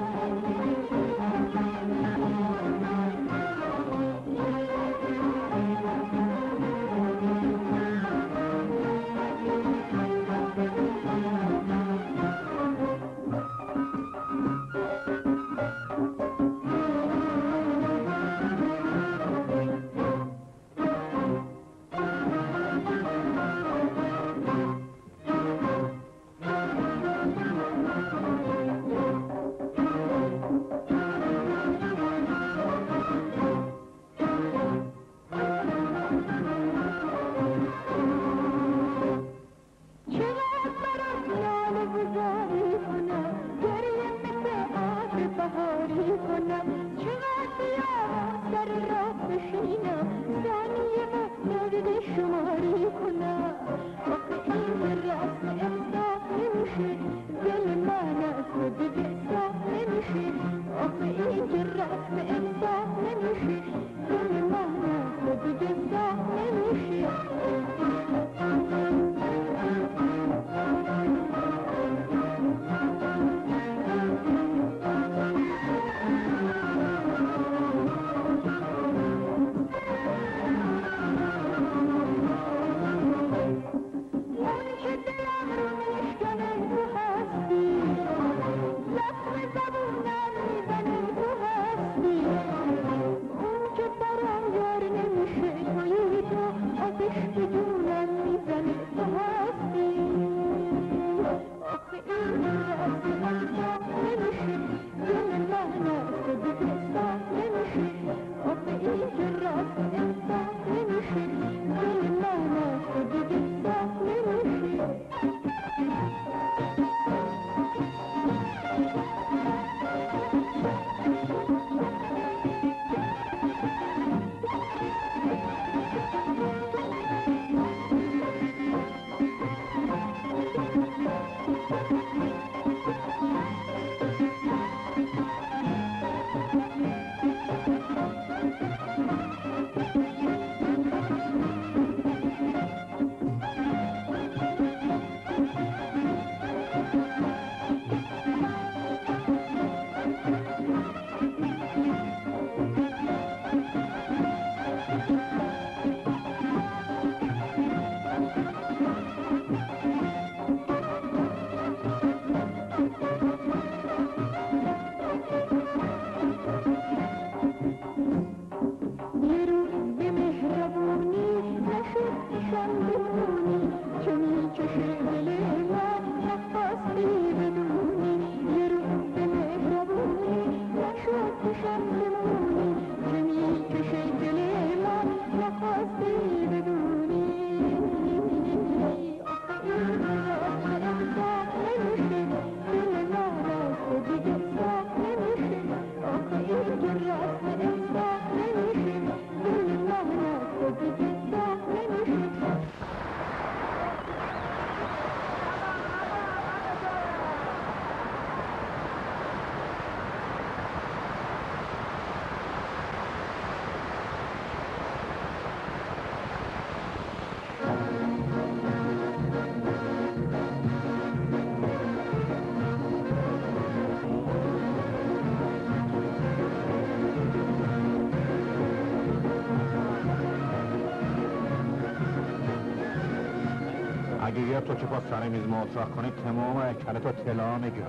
اگه یه تو که با سر میز مطرح کنی تمام اکلتو تلا میگم،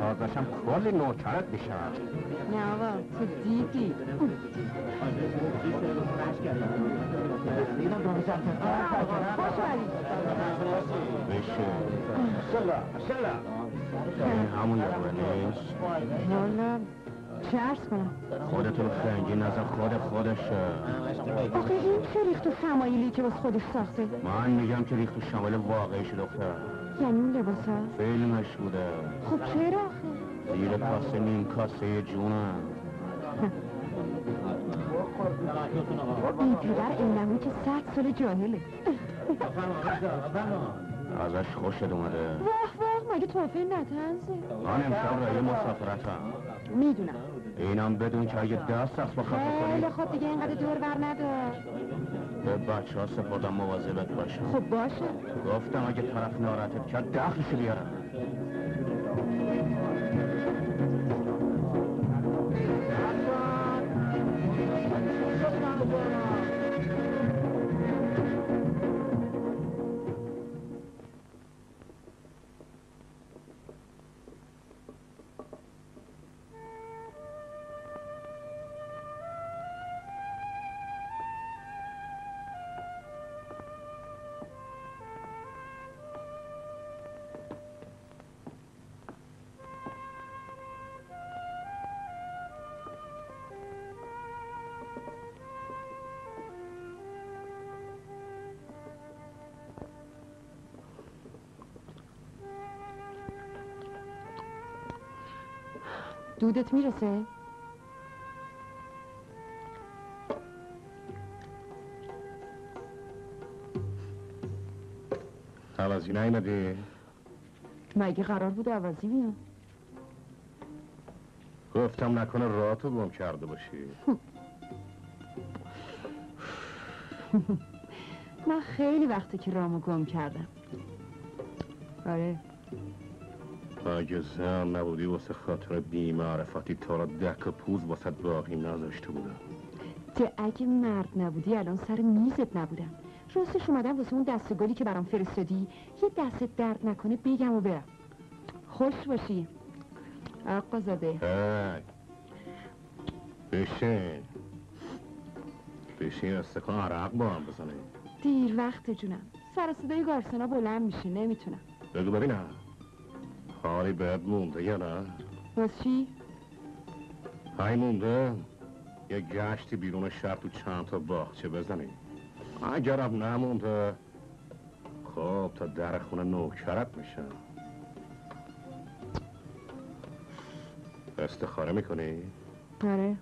تازشم کلی نوکرت میشم. نه آقا تو دیدی بشه سلا سلا همون یادوه نیست؟ والا چه عرض کنم؟ خودتون خنگی نزد خود خودشه. آخه این چه ریخت و شمایلی که باز خودش ساخته؟ من میگم که ریخت و شمایل واقعیش دختر. یعنی اون لباس هست؟ فیلمش بوده. خب چرا آخه؟ زیر کاسه نیم کاسه جونم. این پدر اینمون که صد سال جاهله. ازش خوشت اومده. واه واه مگه توفه نتنزه؟ من امشب رای مسافرتم. میدونم. اینم بدون که اگه دست از با خفه کنی خیلی خب دیگه اینقدر دور بر ندار. به بچه ها سپردم مواظبت باشم. خب باشه، گفتم اگه طرف ناراحتت کرد دخلشو بیارم. دودت میرسه؟ عوضی نیمده؟ مگه قرار بود عوضی بیام؟ گفتم نکنه راهتو گم کرده باشی. من خیلی وقتی که رامو گم کردم. آره اگه زن نبودی واسه خاطر بی‌معرفتی تا را دک و پوز واسه باقی نذاشته بودم. ته اگه مرد نبودی الان سر میزت نبودم. راستش اومدم واسه اون دستگلی که برام فرستادی یه دستت درد نکنه بگم و برم. خوش باشی آقا زاده. بشین بشین استکان عرق با هم بزنه. دیر وقت جونم، سر صدای گارسنا بلند میشه نمیتونم. بگو ببینم حالی بهت مونده یا نه؟ باز چی؟ های مونده یه گشتی بیرون شهر تو چند تا باغچه بزنی. اگرم نمونده خب تا در خونه نوکرت میشم. استخاره میکنی؟ آره.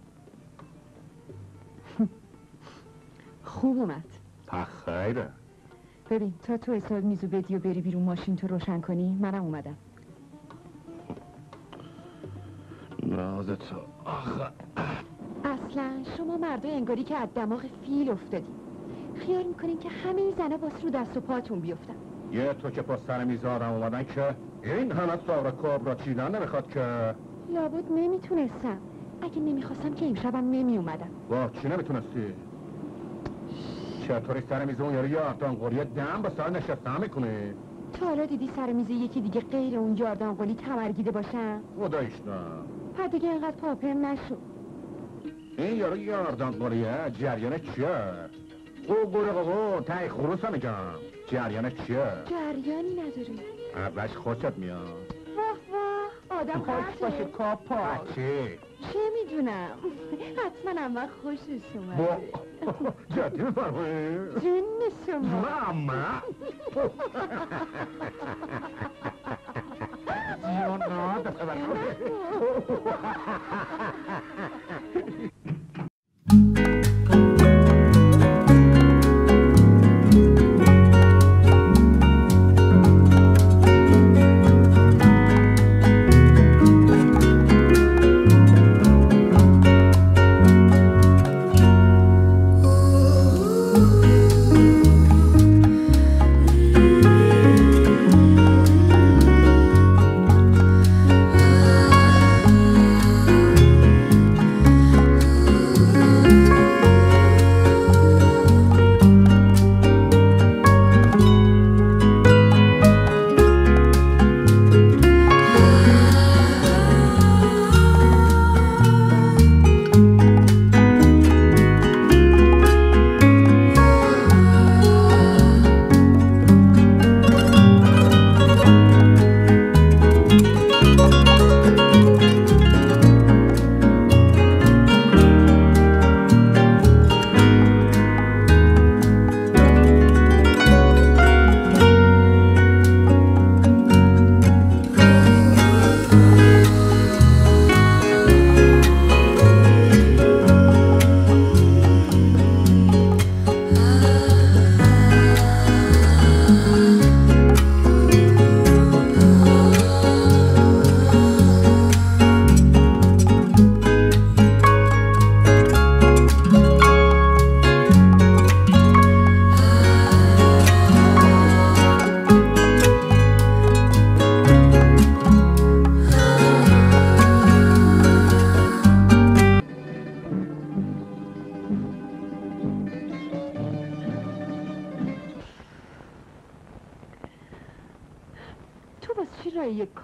خوب اومد. پخیره. ببین تا تو حساب میزو بدی و بری بیرون ماشین تو روشن کنی منم اومدم. نازه تو آخه اصلا شما مردای انگاری که از دماغ فیل افتادیم. خیال میکنین که همه این زنه باس رو دست و پاتون بیفتن. یه تو که پا سر میز آدم اومدن که این همه ساور کاب را چیدن نمیخواد که. لابد نمیتونستم. اگه نمیخواستم که امشبم نمی اومدم. وا چی نمیتونستی؟ بچه طوری سر میز اون یارو یاردان قلی دم با سر نشسته میکنه. تا حالا دیدی سر میز یکی دیگه غیر اون یاردان قلی تمرگیده باشن؟ خدایش نه. پس دیگه اینقدر پاپم نشو. این یارو یاردان قلیه جریان چیه؟ قوقره قوقو تقی خروس میگم. جریان چیه؟ جریانی نداره. اولش خوشت میاد. آدم خوش باشه کاپا بچه چه میدونم حتما اما خوشش اومده جدی بفرمایید جون شما ماما جون ها دفعه برکنه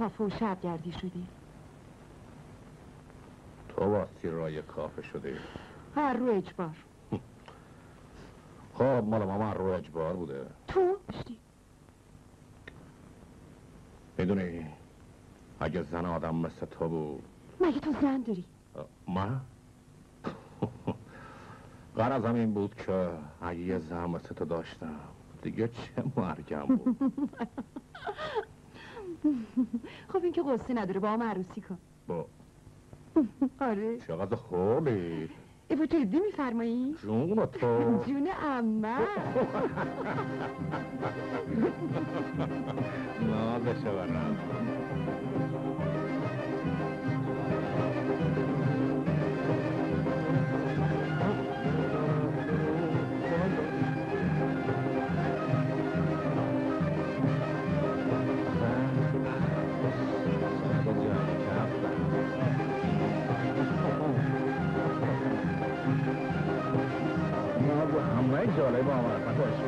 کافه شب گردی شدی؟ تو واسه رای کافه شدی؟ هر رو اجبار. خب مال ماما رو اجبار بوده. تو شدی؟ میدونی اگه زن آدم مثل تو بود مگه تو زن داری؟ من؟ قرارم این بود که اگه یه زن مثل تو داشتم دیگه چه مرگم بود. خب این که قصه نداره با هم عروسی کن با آره چقدر خوبی ایو جدی میفرمایی؟ جون تو جون عمه نازه شبرم جالب آمد خوش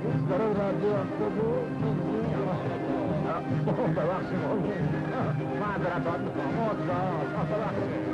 بود داره رادیو هفته بود ببخشی مولید معذرت باید میکنم مجرد ببخشی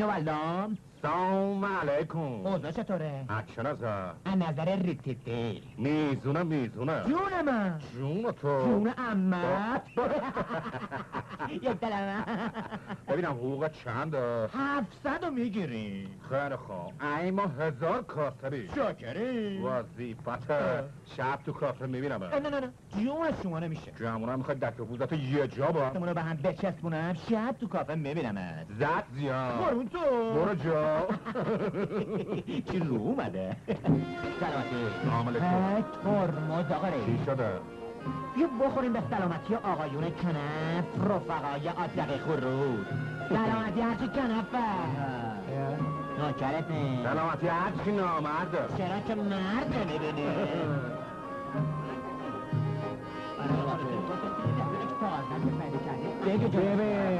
والدام سلام علیکم اوضاع چطوره؟ اکشن از از نظر ریتی دل میزونه میزونه جون من جون تو جون امت یک دلمه. ببینم حقوقت چنده؟ هفتصد رو میگیری. خیلی خوب ایما هزار کاسری شاکری وظیفته. شب تو کافه میبینم. نه نه نه جون شما نمیشه. جمعونم میخوای دکتفوزتو یه جا با همونو به هم بچسبونم. شب تو کافه میبینمت. زد زیاد برون تو برو جا چی رو اومده. سلامتی. عاملتون ترمز آقاره چی شده؟ بیا بخوریم به سلامتی آقایون کنف رفقای آتقی خروس. سلامتی هرچی کنفه ناکرت نه. سلامتی هرچی نامرده. چرا که مرده میبینی؟ بگه جبه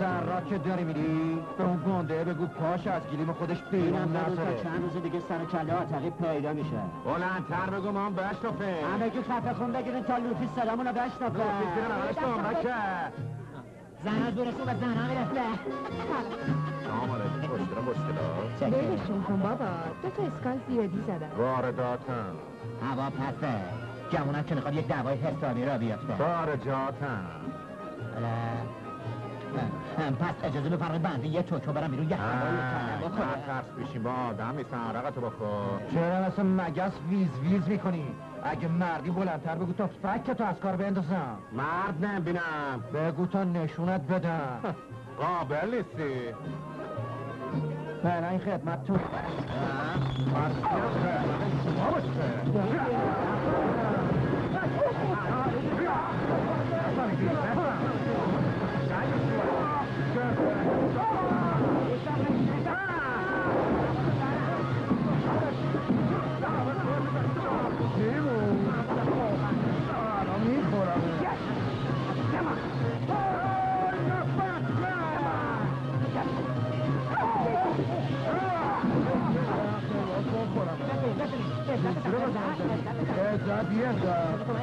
سر را که داری میری؟ به اون گنده بگو پاش از گلیم خودش بیرون نذاره. اینم چند روز دیگه سر کله آتقی پیدا میشه. بلندتر بگو ما هم بشتافه. هم بگو خفه خون بگیرین تا لوفی سلامون رو بشتافه. لوفی سلام رو بشتافه بکه زنها زورشون به زنها میرسه. سلام علیکم. خوشگرم خوشگرم بگشون کن بابا. دو تا اسکال زیادی زدن وارداتم. هوا پسه جمعونم که میخواد یک دعوای حسابی را بیافته. وارداتم پس اجازه بفرمایید بنده یه توتو برم بیرون یه هوایی کنم. بخوره ترس بشین با آدم نیستن. عرقتو بخور. چرا مثل مگس ویز ویز میکنی؟ اگه مردی بلندتر بگو تا فکتو از کار بندازم. مرد نمیبینم. بگو تا نشونت بدم. قابل نیستی. نه این خدمت تو لا بيا اصولا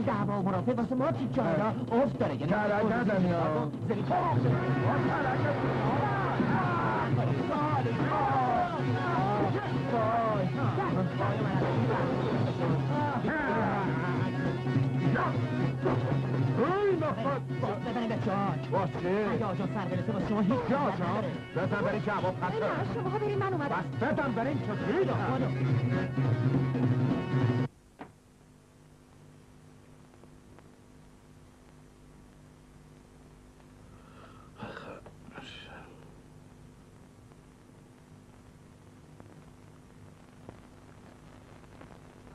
دعوا و مرافع واسه ما چی چاره افت داره. یعنی کرک نزنی ها زنی بزنیم به چاک واسه اگه آجا سر برسه واسه شما هیچ جا آجا بزن بریم که عباب خطر. نه شما ها بریم من اومدم بس بدم بریم چطوری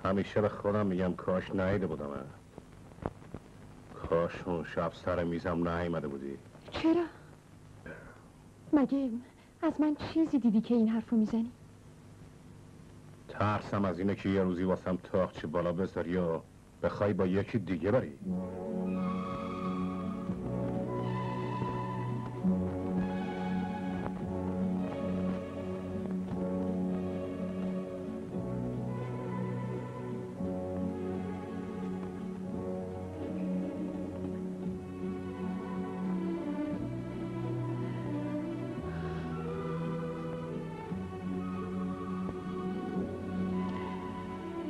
همیشه به خودم میگم کاش نایده بودم. کاش اون شب سر میزم نایمده بودی. چرا؟ مگه از من چیزی دیدی که این حرفو میزنی؟ ترسم از اینه که یه روزی واسم تاقچه بالا بذاری و بخوای با یکی دیگه بری.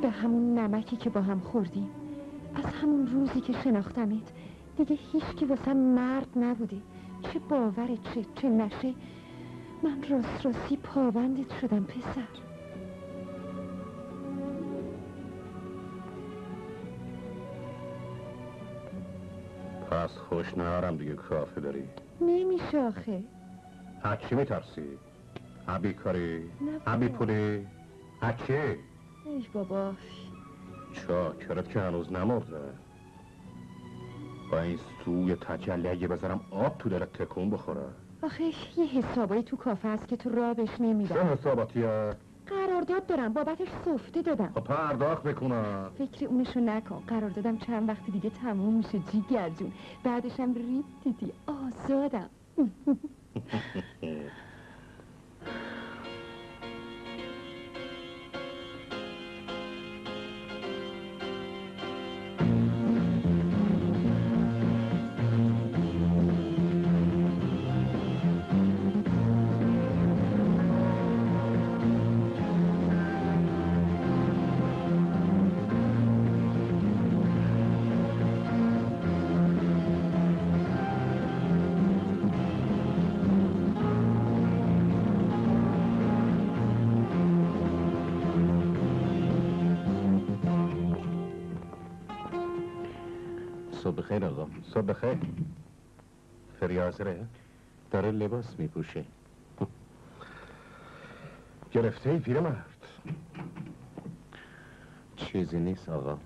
به همون نمکی که با هم خوردیم. از همون روزی که شناختمت دیگه هیچکی واسم مرد نبودی. چه باوره، چه چه نشه. من راست راستی پابندت شدم پسر. پس خوش نهارم دیگه کافه داری؟ نمیشه آخه. از چی میترسی؟ عبی کاری؟ عبی پولی؟ از چه؟ ایش بابا چاکرت که هنوز نمرده. با این سوی تجلی اگه بذارم آب تو دلت تکون بخوره. آخه یه حسابایی تو کافه هست که تو را بهش نمیدم. چه حساباتیه؟ قرارداد دارم، بابتش سفته دادم. خب پرداخت بکنم. فکر اونشو نکن، قراردادم چند وقت دیگه تموم میشه جیگر جون. بعدشم ریب دیدی آزادم. صبح بخیر آقا. صبح بخیر. فریازره داره لباس میپوشه. گرفته ای پیره مرد؟ چیزی نیست آقا.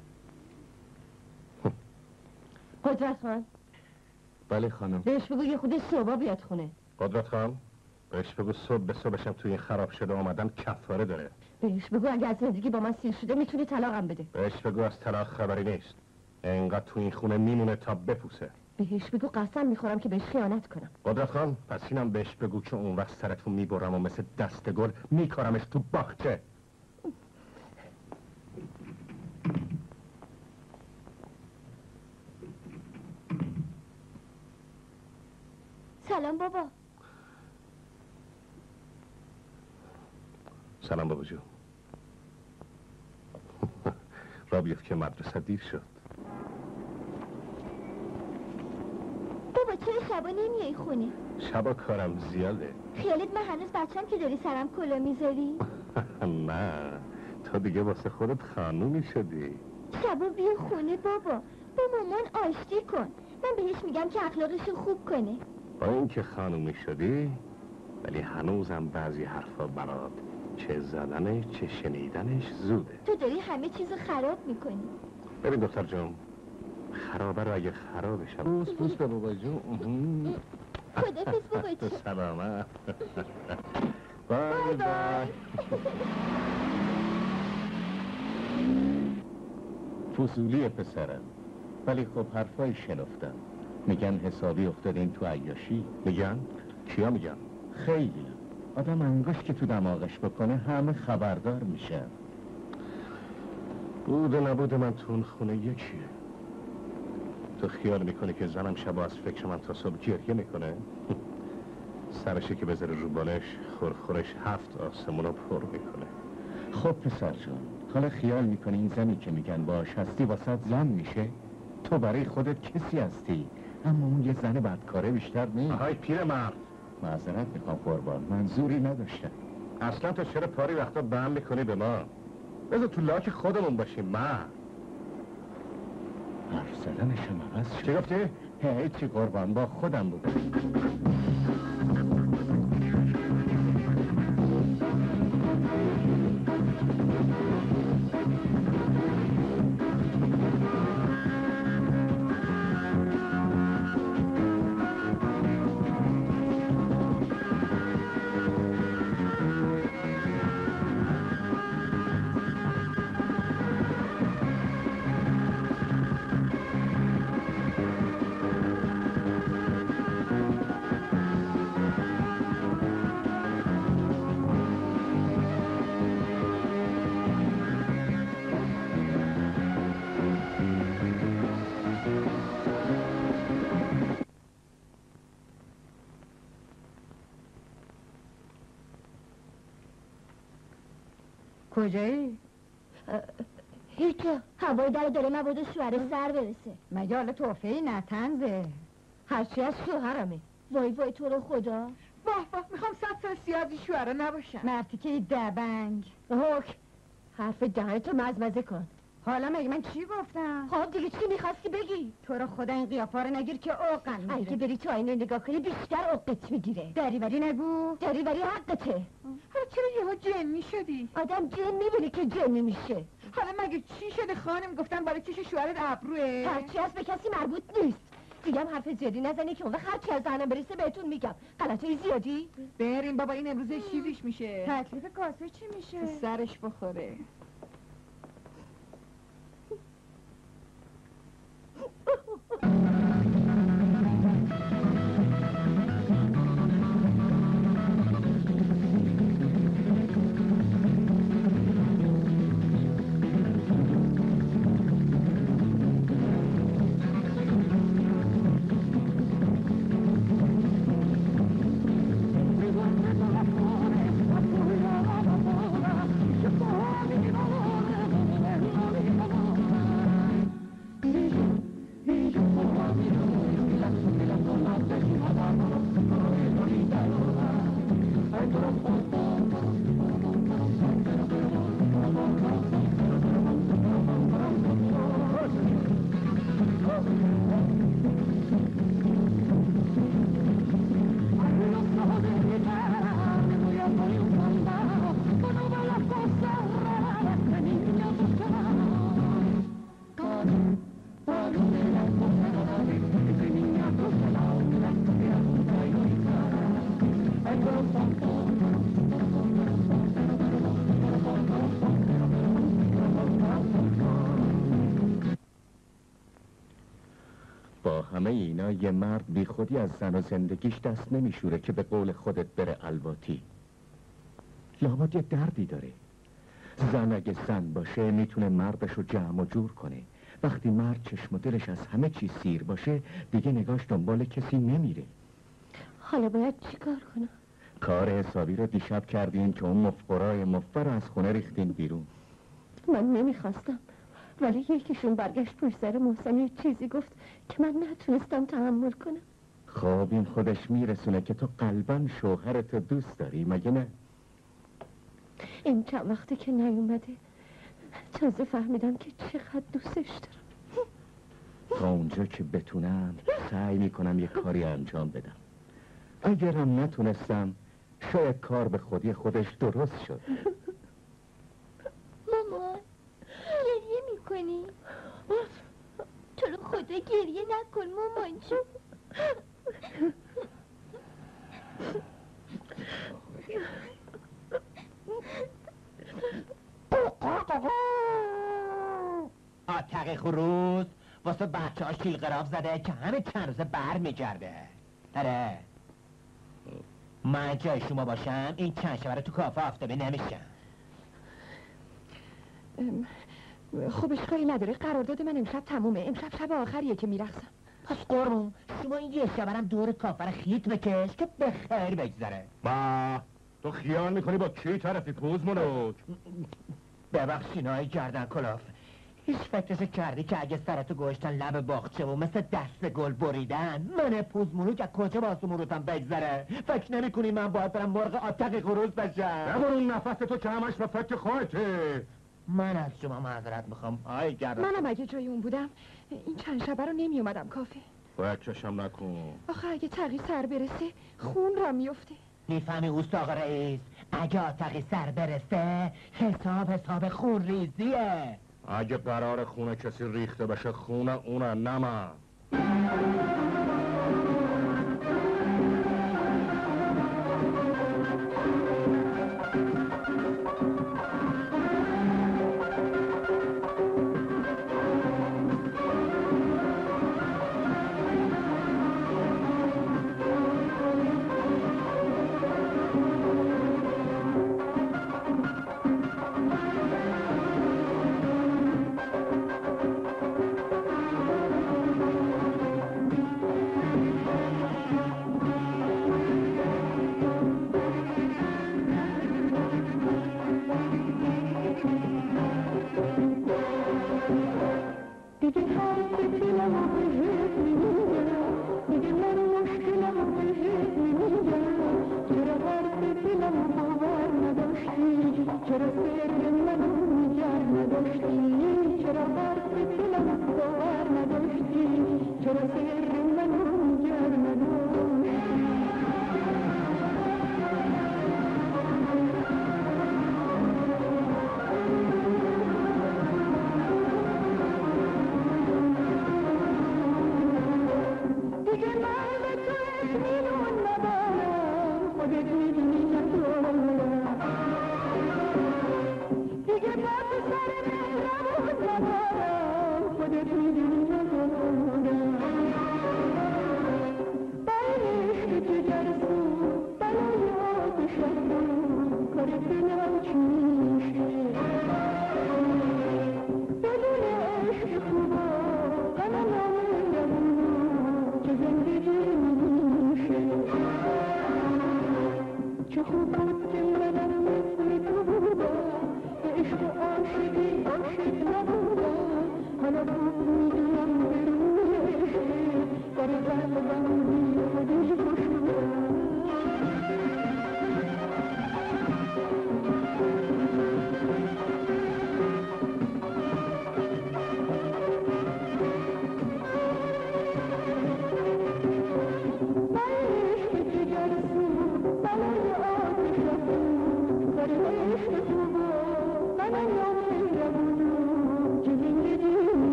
قدرت خان. بله خانم. بهش بگو یه خود صبح بیاد خونه. قدرت خان بهش بگو صبح به صبحشم توی این خراب شده آمدن کفاره داره. بهش بگو اگه از زندگی با من سیر شده میتونه طلاقم بده. بهش بگو از طلاق خبری نیست. اینقدر تو این خونه میمونه تا بپوسه. بهش بگو قسم میخورم که بهش خیانت کنم. قدرت خان پس اینم بهش بگو که اون وقت سرتون میبرم و مثل دست گل میکارمش تو باغچه. سلام بابا. سلام بابا جو. را بیفت که مدرسه دیر شد. چرا شبا نمیای خونه؟ شبا کارم زیاده. خیالت من هنوز بچم که داری سرم کلا میذاری؟ نه تو دیگه واسه خودت خانومی شدی. شبا بیا خونه بابا، با مامان آشتی کن. من بهش میگم که اخلاقشو خوب کنه. با اینکه خانومی شدی ولی هنوزم بعضی حرفا برات چه زدنش چه شنیدنش زوده. تو داری همه چیزو خراب میکنی. ببین دکتر جان خرابه رو اگه خرابشم بوس بوس به بابا جون. خدافظ بابا جون. سلامت. بای بای. فضولی پسرم ولی خب حرفای شنفتم. میگن حسابی افتادین تو عیاشی. میگن؟ کیا میگن؟ خیلی آدم انگوش که تو دماغش بکنه همه خبردار میشه. بود و نبود من تو اون خونه یکیه. تو خیال میکنه که زنم شبا از فکر من تا صبح گریه میکنه؟ سرشه که بذاره رو بالش خورخورش هفت آسمون رو پر میکنه. خب پسر جان حالا خیال میکنه این زنی که میگن باش هستی واسط زن میشه؟ تو برای خودت کسی هستی اما اون یه زن بدکاره بیشتر نیست. آهای پیر مرد معذرت میخوام قربان، منظوری نداشتم. اصلا تو چرا پاری وقتا بهم میکنی به ما؟ بذار تو لاک خودمون باشیم. من حرف زدنشم عوض شد. چه گفتی؟ هیچی قربان با خودم بودم. کجایی؟ هیچه، هوای در داره مبادا شوهر سر برسه. مگه توفهی نتنزه، هرچی از شوهرمه. وای وای تو رو خدا. واه واه میخوام صد سال سیازی شوهره نباشم. مرتی که این دبنگ هک، حرف دهنتو مزمزه کن. حالا مگه من چی گفتم؟ خب دیگه چی میخواستی بگی؟ تو رو خدا این قیافه رو نگیر که عقم میره. اگه بری تو آینه نگاه کنی بیشتر عقت میگیره. دریوری نگو، دریوری حقته. حالا چرا یهو جنی شدی؟ آدم جن میبینه که جنی میشه. حالا مگه چی شده خانم؟ گفتم بالا چش شوهرت ابروئه. هرچی هست به کسی مربوط نیست. دیگه هم حرف جدی نزنی که اون وقت هرچی از ذهنم برسه بهتون میگم. غلطای زیادی؟ بریم بابا این امروزه شیریش میشه. تکلیف کاسه چی میشه؟ سرش بخوره. اینا یه مرد بی خودی از زن و زندگیش دست نمیشوره که به قول خودت بره الواتی. لابد یه دردی داره. زن اگه زن باشه میتونه مردشو جمع و جور کنه. وقتی مرد چشم و دلش از همه چیز سیر باشه دیگه نگاش دنبال کسی نمیره. حالا باید چی کار کنم؟ کار حسابی رو دیشب کردین که اون مفقرای مفقر رو از خونه ریختین بیرون. من نمیخواستم، ولی یکیشون برگشت پشت سر محسن یه چیزی گفت که من نتونستم تحمل کنم. خب این خودش میرسونه که تو قلباً شوهرتو دوست داری مگه نه؟ این چند وقتی که نیومده تازه فهمیدم که چقدر دوستش دارم. تا اونجا که بتونم سعی میکنم یه کاری انجام بدم. اگرم نتونستم شاید کار به خودی خودش درست شد. مامان گریه میکنی؟ تو رو خدا گریه نکن مامان جون. تقی خروس واسه بچه ها شیل قراف زده که همه چند روزه بر میگرده. آره من جای شما باشم این چند شبه رو تو کافه آفتابه نمیشم. خب اشکالی نداره، قرارداد من امشب تمومه. امشب شب آخریه که میرخصم. پس قربون شما این یه شبرم دور کافر خیت بکش که به خیر بگذره. با تو خیال میکنی با کی طرفی پوز ملوک؟ ببخشین های گردن کلاف، هیچ فکرشو کردی که اگه سرتو گوشتن لب باغچه و مثل دست گل بریدن من پوز ملوک از کجا باز مروتم بگذره؟ فکر نمیکنی من باید برم مرغ تقی خروس بشم؟ ببرون نفس تو که همش به فکر خودته. من از شما معذرت میخوام آی گردن. منم اگه جای اون بودم این چند شبه رو نمی اومدم کافه. باید چشم نکن. آخه اگه تقی سر برسه خون را میفته. میفهمی اوست آقا رئیس؟ اگه تقی سر برسه حساب حساب خون ریزیه. اگه قرار خون کسی ریخته بشه خون اونه نه من. Thank you. چرا سر من نگار نداشتی، چرا برق دلم باور نداشتی، چرا سر من نگار نداشتی.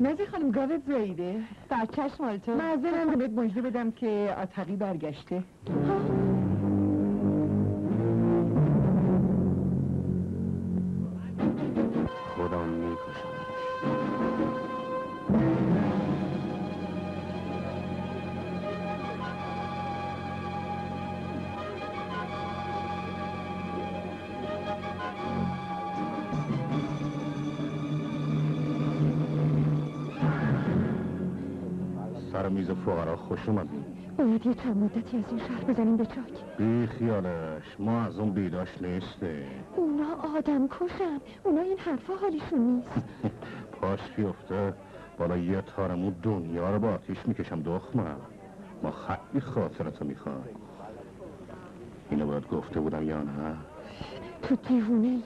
نازی خانم گاوت زاییده. در چشمال تو معذرم. بهت مجده بدم که آتقی برگشته. خودم میکشم. میز فقرا خوش اومدید. باید یه چند مدتی از این شهر بزنیم به چاک. بی خیالش، ما از اون بیداش نیسته. اونا آدم کشن، اونا این حرفا حالیشون نیست. پاش بیفته بالا یه تارمون دنیا رو با آتیش میکشم دخمم. ما خیلی خاطرتو میخوام. اینو باید گفته بودم یا نه؟ تو دیوونه‌ای.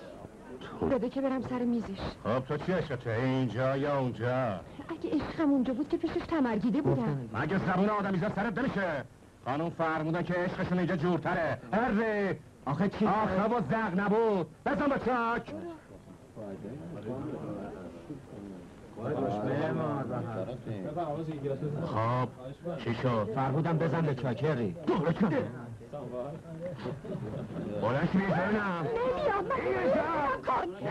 بده که برم سر میزش. خب تو چی عشقته؟ اینجا یا اونجا؟ اگه عشقم اونجا بود که پیشش تمرگیده بودم. مگه زبون آدمیزا سرت نمیشه؟ قانون فرموده که عشقشون اینجا جورتره. هرزی آخه چی؟ آخه با زغ نبود. بزن با چاک. خب چی شد؟ فرمودم بزن به چاکری. دوره چاکری بلنش میزنم. نمیام من نمیام کن.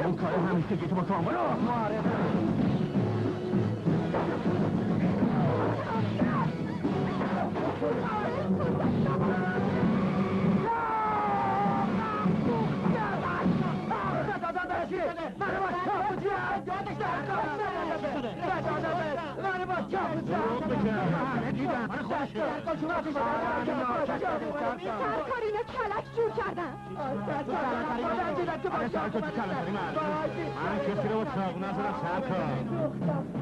همون کاره همیشه گیتو با کامبرو معرفه. کردم. من کسی رو سرکار، اون اصلا سرکار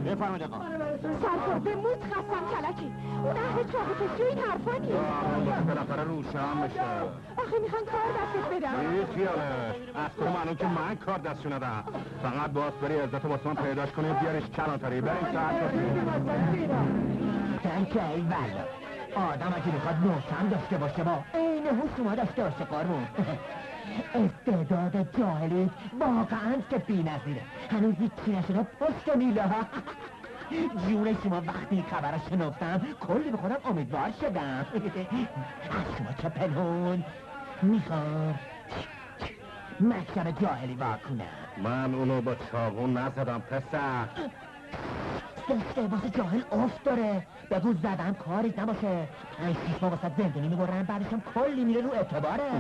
بفرمید آقا سرکار به موت خستم کلکی اون اهل چاقه فکری این حرفاتی آه، بالاخره روشن بشه آخه میخوان کار دستت بدم این خیاله، از تو معلوم که من کار دستشو ندم فقط باز بری عزت و باستان پیداش کنی بیاریش کلانتری بریم سرکاری بلا آدم اگه میخواد محکم داشته باشه با این حس ما داشته باشه قارمون استعداد جاهلیت واقعا که بی نظیره هنوز هیچی نشده پشت میله ها جون شما وقتی خبرش شنفتم کلی به خودم امیدوار شدم از شما چه پنهون میخوام مکتب جاهلی واکنم من اونو با چاقون نزدم پسر دسته واسه جاهل افت داره بگو زدم کاریت نباشه پنج شیش ما واسه زندونی میبرن بعدشم کلی میره رو اعتباره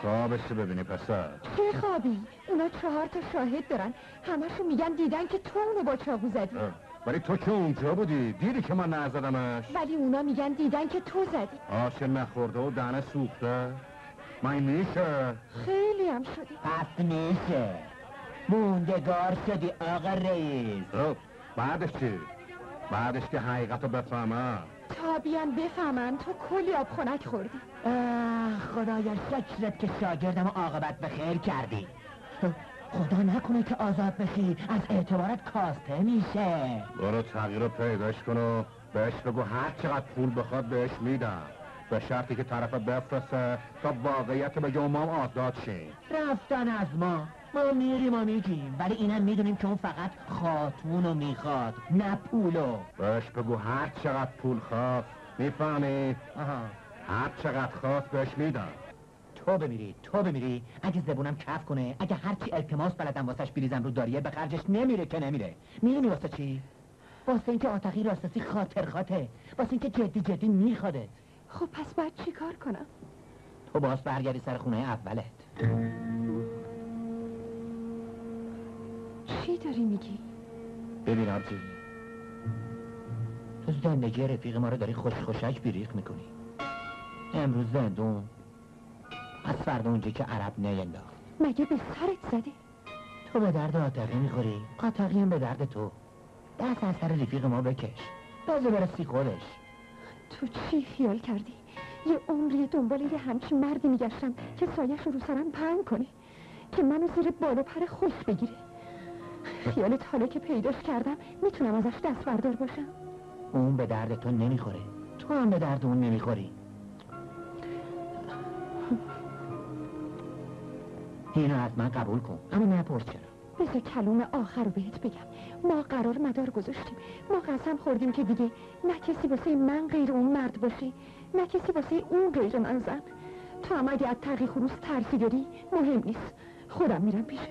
خوابش رو ببینی پسر چه خوابی؟ اونا چهار تا شاهد دارن همشو میگن دیدن که تو اونو با چاقو زدی ولی تو که اونجا بودی دیدی که من نزدمش ولی اونا میگن دیدن که تو زدی آش نخورده و دهنه سوخته من میشه خیلی هم شدی پس میشه موندگار شدی آقا رئیس بعدش چی؟ بعدش که حقیقتو بفهمم تابیان بفهمن تو کلی آب خنک خوردی خدایا شکرت که شاگردم عاقبت به خیر کردی خدا نکنه که آزاد بشی از اعتبارت کاسته میشه برو تغییر رو پیداش کن و بهش بگو هر چقدر پول بخواد بهش میدم به شرطی که طرف بفرسه تا واقعیت بگه و ما هم آزاد شیم رفتن از ما ما میریم و میگیم ولی اینم میدونیم که اون فقط خاتونو میخواد نه پولو بهش بگو هر چقدر پول خواست میفهمی؟ آها هر چقدر خواست بهش میدم تو بمیری تو بمیری اگه زبونم کف کنه اگه هرچی التماس بلدم واسش بریزم رو داریه به خرجش نمیره که نمیره میدونی واسه چی؟ واسه اینکه آتقی راستی خاطر خاطه واسه اینکه جدی جدی میخوادت خب پس باید چیکار کنم؟ تو باز برگردی سر خونه اولت چی داری میگی؟ ببین عبدی تو زندگی رفیق ما رو داری خوش خوشک بیریخ میکنی امروز زندون از فردا اونجا که عرب نینداخت مگه به سرت زده؟ تو به درد آتقی میخوری آتقی هم به درد تو دست از سر رفیق ما بکش بازه برسی خودش تو چی خیال کردی؟ یه عمری دنبال یه همچین مردی میگشتم که سایش رو سرم پهن کنه که منو زیر بال و پر خوش بگیره خیالت حالا که پیداش کردم میتونم ازش دست بردار باشم اون به درد تو نمیخوره تو هم به درد اون نمیخوری اینو حتما قبول کن اما نپرس چرا بذار کلوم آخر رو بهت بگم ما قرار مدار گذاشتیم ما قسم خوردیم که دیگه نه کسی واسه من غیر اون مرد باشه نه کسی واسه اون غیر من زن تو هم اگه از تقی خروس ترسی داری مهم نیست خودم میرم پیشش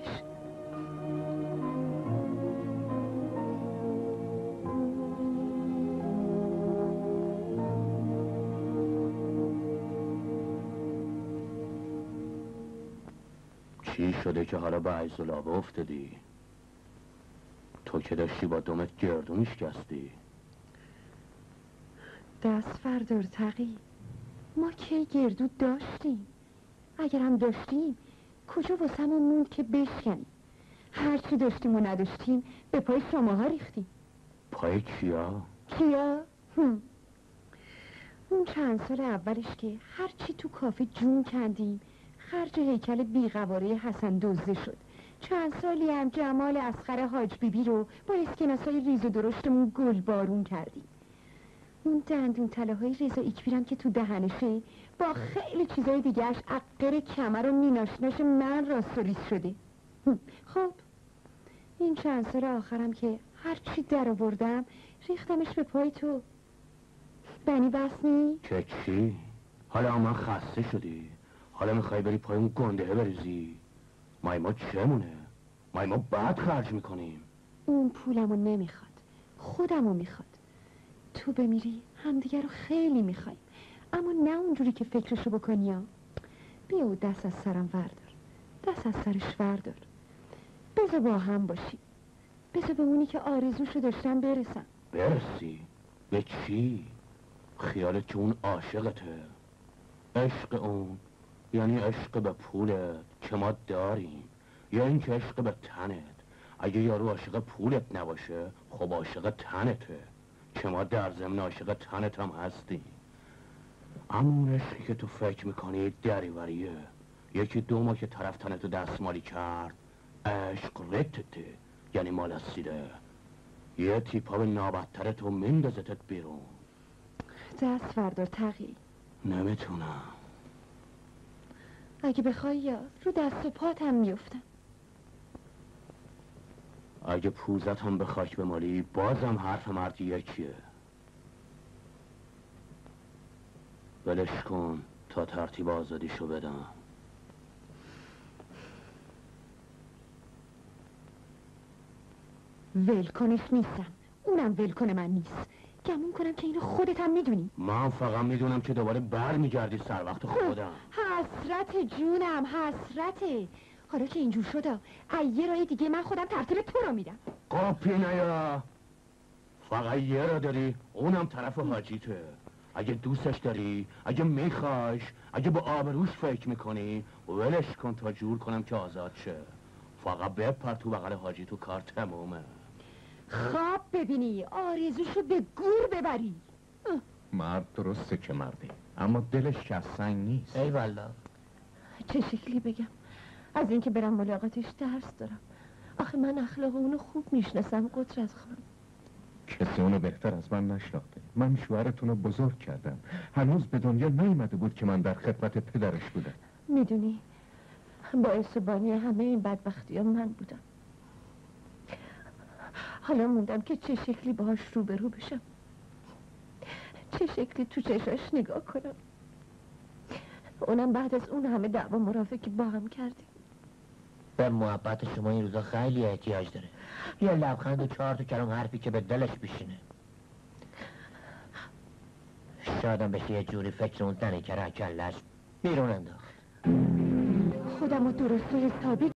چی شده که حالا به عیزالآبه افتادی؟ تو که داشتی با دمت گردو میشکستی؟ دست فردار تقی ما که گردو داشتیم اگر هم داشتیم کجا واسمون موند که بشکنیم هرچی داشتیم و نداشتیم به پای شماها ریختیم پای کیا؟ کیا؟ هم. اون چند سال اولش که هرچی تو کافه جون کندیم خرج هیکل بیقواره حسن دزده شد چند سالی هم جمال اصغر حاج بیبی رو با اسکناسای ریز و درشتمون گل بارون کردیم اون دندون تلاهای رضا ایکبیرم که تو دهنشه با خیلی چیزای دیگهش عقر کمر و میناشناش من راست و ریز شده خب این چند سال آخرم که هرچی در آوردم ریختمش به پای تو بنی بسنی؟ چه چی؟ حالا من خسته شدی حالا میخوایی بری پای اون گندهه بریزی مای ما چه مونه؟ مای ما بعد خرج میکنیم اون پولمو نمیخواد خودمو میخواد تو بمیری همدیگه رو خیلی میخوایم اما نه اونجوری که فکرشو بکنی ها بیا دست از سرم وردار دست از سرش وردار بذار با هم باشیم بذار به اونی که آرزوشو داشتم برسم برسی؟ به چی؟ خیالت که اون عاشقته عشق اون یعنی عشق به پولت که ما داریم یا اینکه عشق به تنت اگه یارو عاشق پولت نباشه خب عاشق تنته، که ما در ضمن عاشق تنت هم هستیم. امونش که تو فکر میکنی دریوریه، یکی دو ما که طرف تنتو دستمالی کرد عشق رتته، یعنی مال از سیده یه تیپا به نابدتره تو مندازتت بیرون. دست فردار تقی. نمیتونم. اگه بخوای یا رو دست و پات هم میفتم. اگه پوزت هم به خاک بمالی بازم حرف مرد یکیه. ولش کن تا ترتیب آزادیشو بدم. ولکنش نیستم، اونم ولکن من نیست. گمون کنم که اینو خودت هم میدونی. من فقط میدونم که دوباره بر میگردی سر وقت خودم. حسرت جونم، حسرته. حالا که اینجور شده یه رای دیگه من خودم ترتیب تو رو میدم. قاپی نیا، فقط یه را داری، اونم طرف حاجیته. اگه دوستش داری، اگه میخواش، اگه با آبروش فکر میکنی، ولش کن تا جور کنم که آزاد شه. فقط بپر تو بغل حاجی تو کار تمومه. خواب ببینی، آرزوشو به گور ببری. مرد درسته که مرده، اما دلش از سنگ نیست. ای والا. چه شکلی بگم؟ از اینکه برم ملاقاتش ترس دارم. آخه من اخلاق اونو خوب میشناسم قدرت خانم. کسی اونو بهتر از من نشناخته. من شوهرتونو بزرگ کردم، هنوز به دنیا نیومده بود که من در خدمت پدرش بودم. میدونی باعث بانی همه این بدبختی ها من بودم. حالا موندم که چه شکلی باهاش روبرو بشم، چه شکلی تو چشاش نگاه کنم. اونم بعد از اون همه دعوا مرافقی با هم کردیم. به محبت شما این روزا خیلی احتیاج داره. یه لبخند و چهار تا کلام حرفی که به دلش بشینه. شادم بشه یه جوری فکر اون تنه کره کلش بیرون انداخت. خودم رو درسته حسابی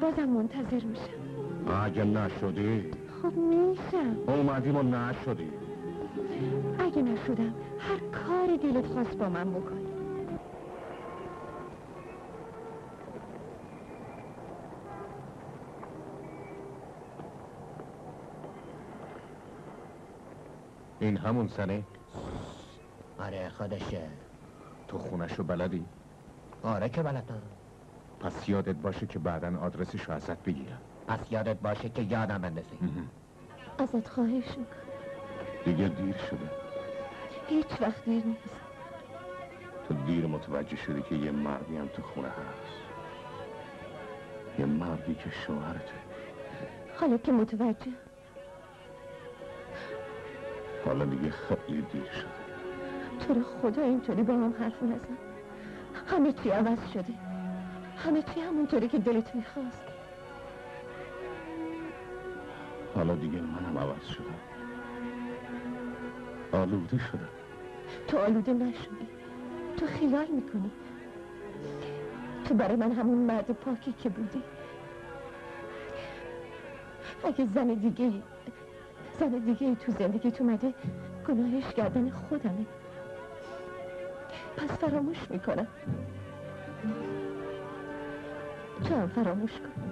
بازم منتظر میشم. اگه نشدی؟ خب میشم. اومدیم و نشدی. اگه نشدم هر کار دلت خواست با من بکن. این همون سنه؟ آره خودشه. تو خونشو بلدی؟ آره که بلدم. پس یادت باشه که بعداً آدرسشو ازت بگیرم. پس یادت باشه که یادم بندسی. ازت خواهش میکنم. دیگه دیر شده. هیچ وقت دیر نیست. تو دیر متوجه شدی که یه مردی هم تو خونه هست، یه مردی که شوهرته. حالا که متوجه، حالا دیگه خیلی دیر شده. تو رو خدا اینطوری با هم حرف نزن. همه چی عوض شده، همه چی همونطوری که دلت میخواست. حالا دیگه منم عوض شدم، آلوده شدم. تو آلوده نشدی، تو خیال میکنی. تو برای من همون مرد پاکی که بودی. اگه زن دیگه زن دیگه تو زندگیت اومده گناهش کردن خودمه. پس فراموش میکنم. چرا فراموش کن؟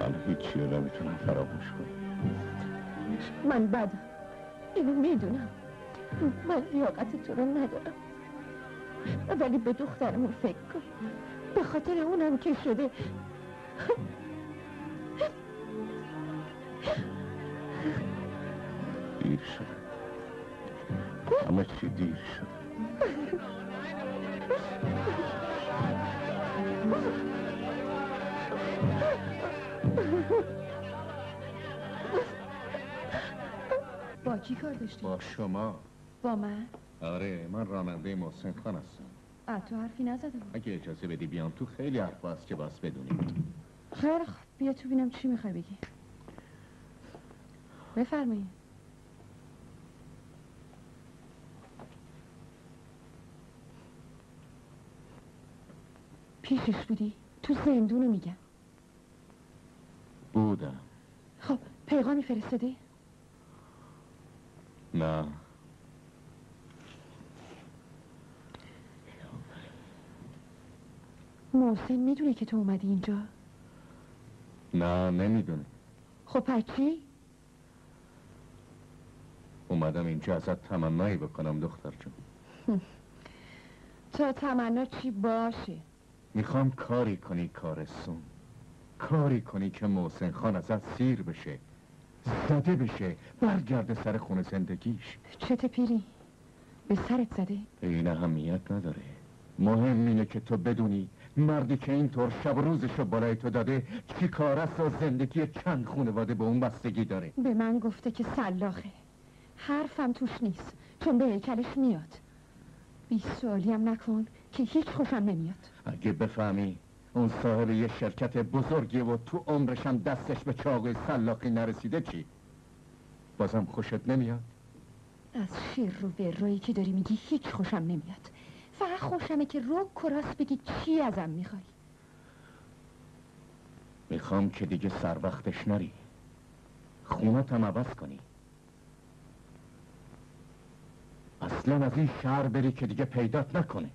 من هیچی رو نمیتونم فراموش کنم. من بدم، اینو میدونم، من لیاقت تو رو ندارم، ولی به دخترمون فکر کن، به خاطر اونم که شده. دیر شده، همه چی دیر شده. با کی کار داشتی؟ با شما. با من؟ آره، من راننده محسن خان هستم. آ تو حرفی نزده بود. اگه اجازه بدی بیام تو، خیلی حرف هست که باس بدونیم. خیلی خب، بیا تو بینم چی میخوای بگی. بفرمایید. پیشش بودی؟ تو زندونو میگم. بودم. خب پیغامی فرستادی؟ نه. محسن میدونه که تو اومدی اینجا؟ نه نمیدونه. خب پس چی؟ اومدم اینجا ازت تمنایی بکنم دختر جون. تو تمنا چی باشه؟ میخوام کاری کنی کارستون، کاری کنی که محسن خان ازت سیر بشه، زده بشه، برگرده سر خونه زندگیش. چته پیری؟ به سرت زده؟ این اهمیت نداره، مهم اینه که تو بدونی مردی که اینطور شب روزشو بالای تو داده چی کار است و زندگی چند خونواده به اون بستگی داره. به من گفته که سلاخه، حرفم توش نیست چون به هیکلش میاد. بی سوالی هم نکن که هیچ خوشم نمیاد. اگه بفهمی اون صاحب یه شرکت بزرگی و تو عمرش هم دستش به چاقوی سلاخی نرسیده چی؟ بازم خوشت نمیاد؟ از شیر رو به رویی که داری میگی هیچ خوشم نمیاد. فقط خوشمه که رو کراس بگی چی ازم میخوای. میخوام که دیگه سر وقتش نری، خونتم عوض کنی، اصلا از این شهر بری که دیگه پیدات نکنه.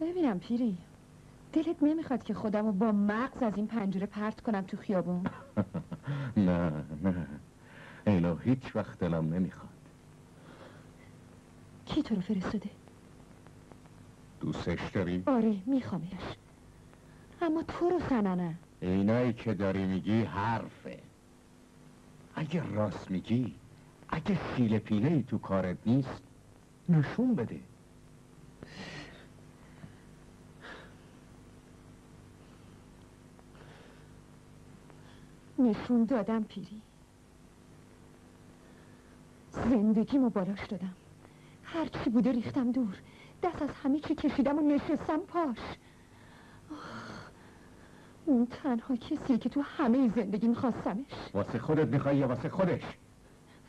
ببینم پیری، دلت نمیخواد که خودمو با مغز از این پنجره پرت کنم تو خیابون؟ نه نه، اینو هیچ وقت دلم نمیخواد. کی تو رو فرستاده؟ دوستش داری؟ آره میخوامش، اما تو رو سننه. اینایی که داری میگی حرفه، اگه راست میگی، اگه پیله پیله ای تو کارت نیست نشون بده. نشون دادم پیری، زندگیمو بالاش دادم، هرچی بوده ریختم دور، دست از همه چی کشیدم و نشستم پاش. آخ، اون تنها کسی که تو همه زندگی میخواستمش. واسه خودت میخوایی یا واسه خودش؟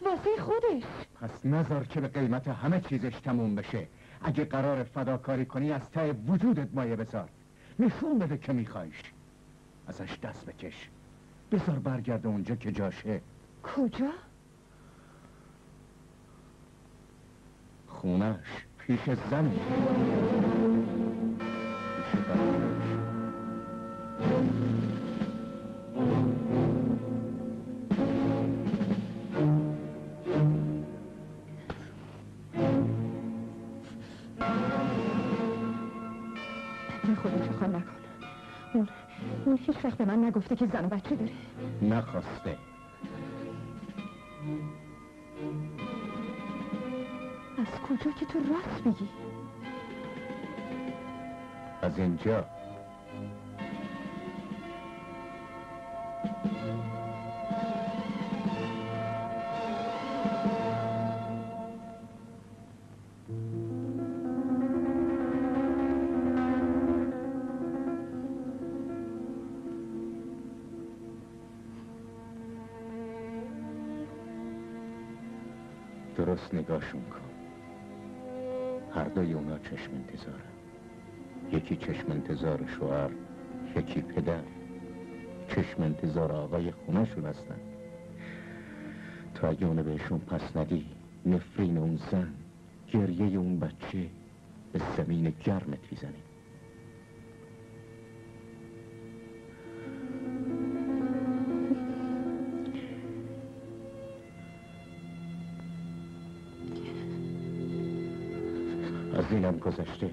واسه خودش. پس نذار که به قیمت همه چیزش تموم بشه. اگه قرار فداکاری کنی از ته وجودت مایه بذار، نشون بده که میخوایش، ازش دست بکش، بذار برگرده اونجا که جاشه. کجا؟ خونش، پیش زنش، پیش بردش. من خودشو خواهم نکن، اون اون هیچ وقت به من نگفته که زن و بچه داره. نخواسته. از کجا که تو راست میگی؟ از اینجا. درست نگاهشون کن، هر دوی اونا چشم انتظاره، یکی چشم انتظار شوهر، یکی پدر، چشم انتظار آقای خونهشون هستن. تا اگه اونو بهشون پس ندی، نفرین اون زن، گریه اون بچه به زمین گرمت میزنه. خیلم گذشته.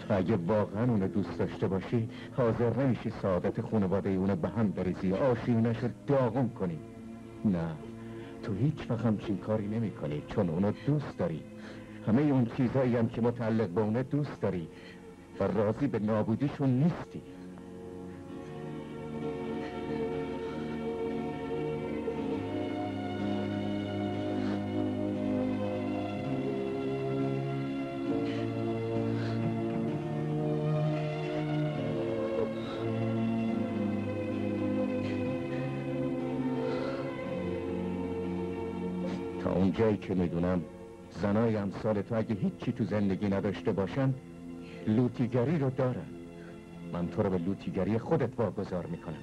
تو اگه واقعا اونو دوست داشته باشی حاضر نمیشی سعادت خانواده اونو به هم بریزی، آشیونش رو داغون کنی. نه، تو هیچ وقت همچین کاری نمی کنی، چون اونو دوست داری. همه اون چیزایی هم که متعلق به اونو دوست داری و راضی به نابودیشون نیستی. جایی که میدونم زنای امثال تو اگه هیچی تو زندگی نداشته باشن لوتیگری رو دارن. من تو رو به لوتیگری خودت واگذار میکنم.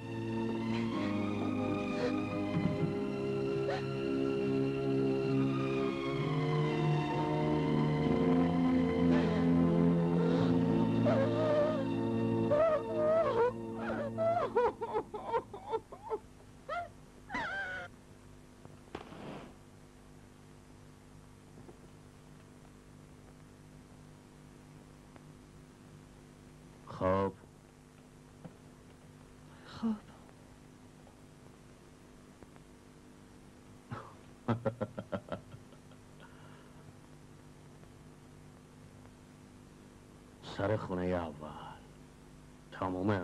خواب خواب سر خونه اول تمومه.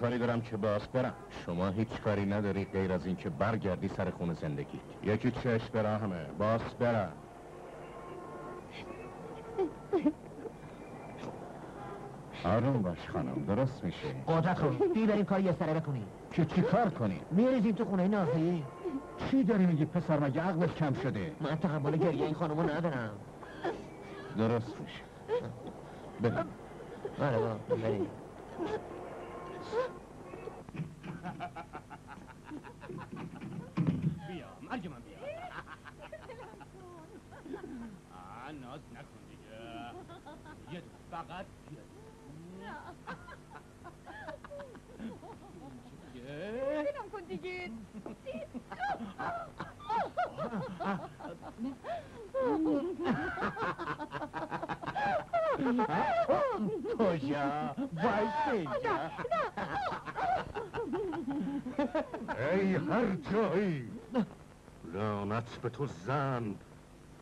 کاری دارم که باز برم. شما هیچ کاری نداری غیر از این که برگردی سر خون زندگی. یکی چشم براهمه، باز برم. آروم باش خانم، درست میشه. قدرت خود، بیبریم کاری یه سره بکنیم. که چی کار کنیم؟ میریزیم تو خونه نازی. چی داری میگی پسر؟ مگه عقلت کم شده؟ من تقبل گریه این خانمو ندارم. درست میشه. بریم. آره با، بریم. بیا مرگ من بیا. آه ناز نکن دیگه، یه فقط بیا بینم کن دیگه. کجا؟ بایسته اینجا. ای هر جایی لعنت به تو زن،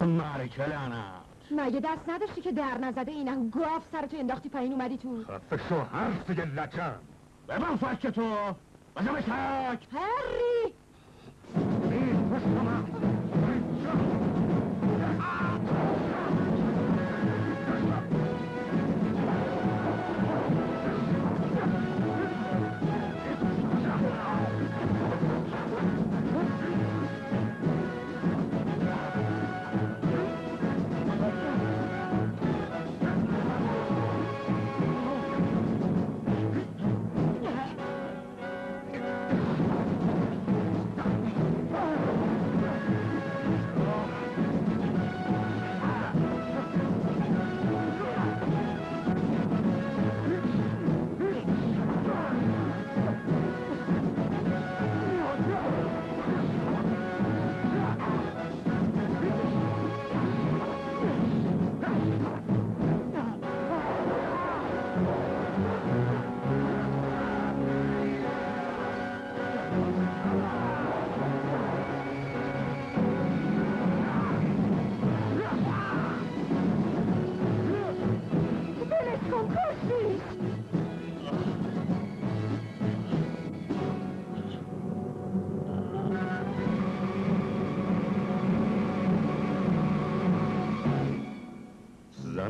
مالک لعنت. مگه دست نداشتی که در نزده اینم گاف سرتو انداختی پایین اومدی تو؟ خفه شو حرف دیگه لچم، ببن فکتو بزن بشک. هری این پشت من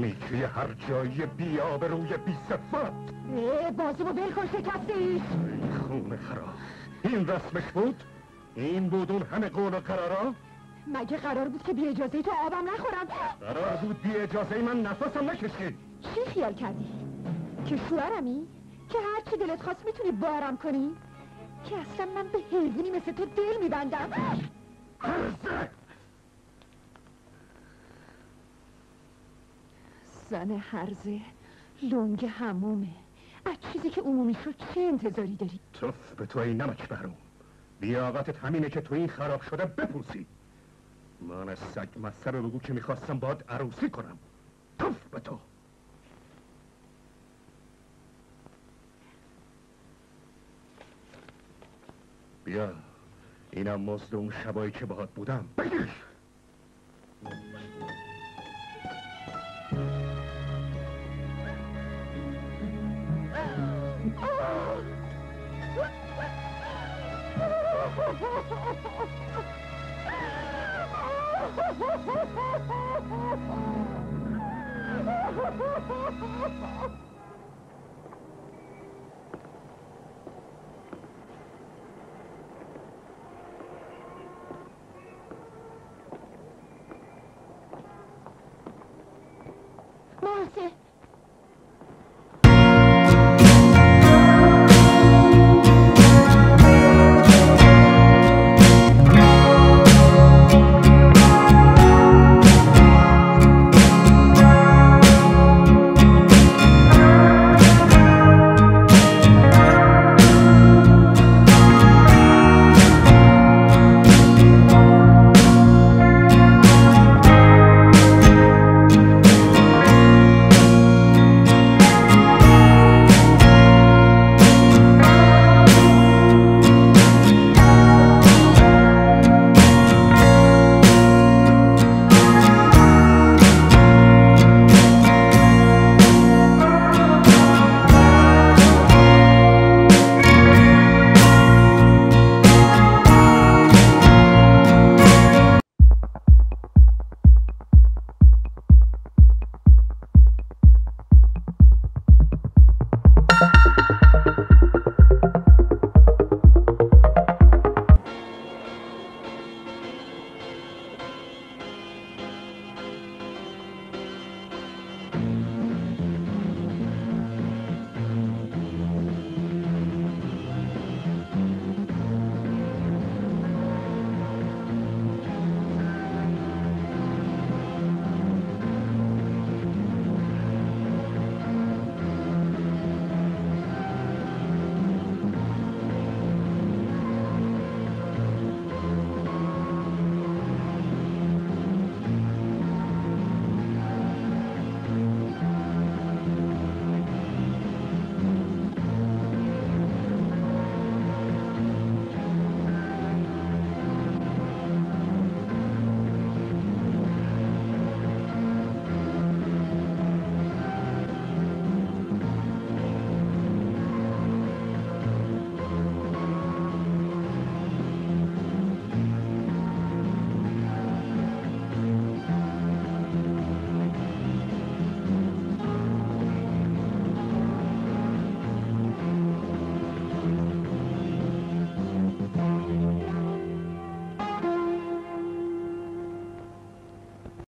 همین توی هر جایی بی آب روی بی صفت. بازمو بل کن شکستیش. این خون خراب این رسمش بود؟ این بود اون همه قول و قرارا؟ مگه قرار بود که بی اجازه تو آبم نخورم؟ قرار بود بی اجازه من نفسم نکشید. چی خیال کردی؟ که شوهرمی؟ که هرچی دلت خواست میتونی بارم کنی؟ که اصلا من به حیوونی مثل تو دل میبندم؟ هرزه! زن هرزه لنگ همومه. از چیزی که عمومی شد چه انتظاری داری؟ توف به تو ای نمک بروم. لیاقتت همینه که تو این خراب شده بپوسی. من از سگ مستر بگو که میخواستم باید عروسی کنم. توف به تو. بیا اینم مزد اون شبایی که باهات بودم. بگیر.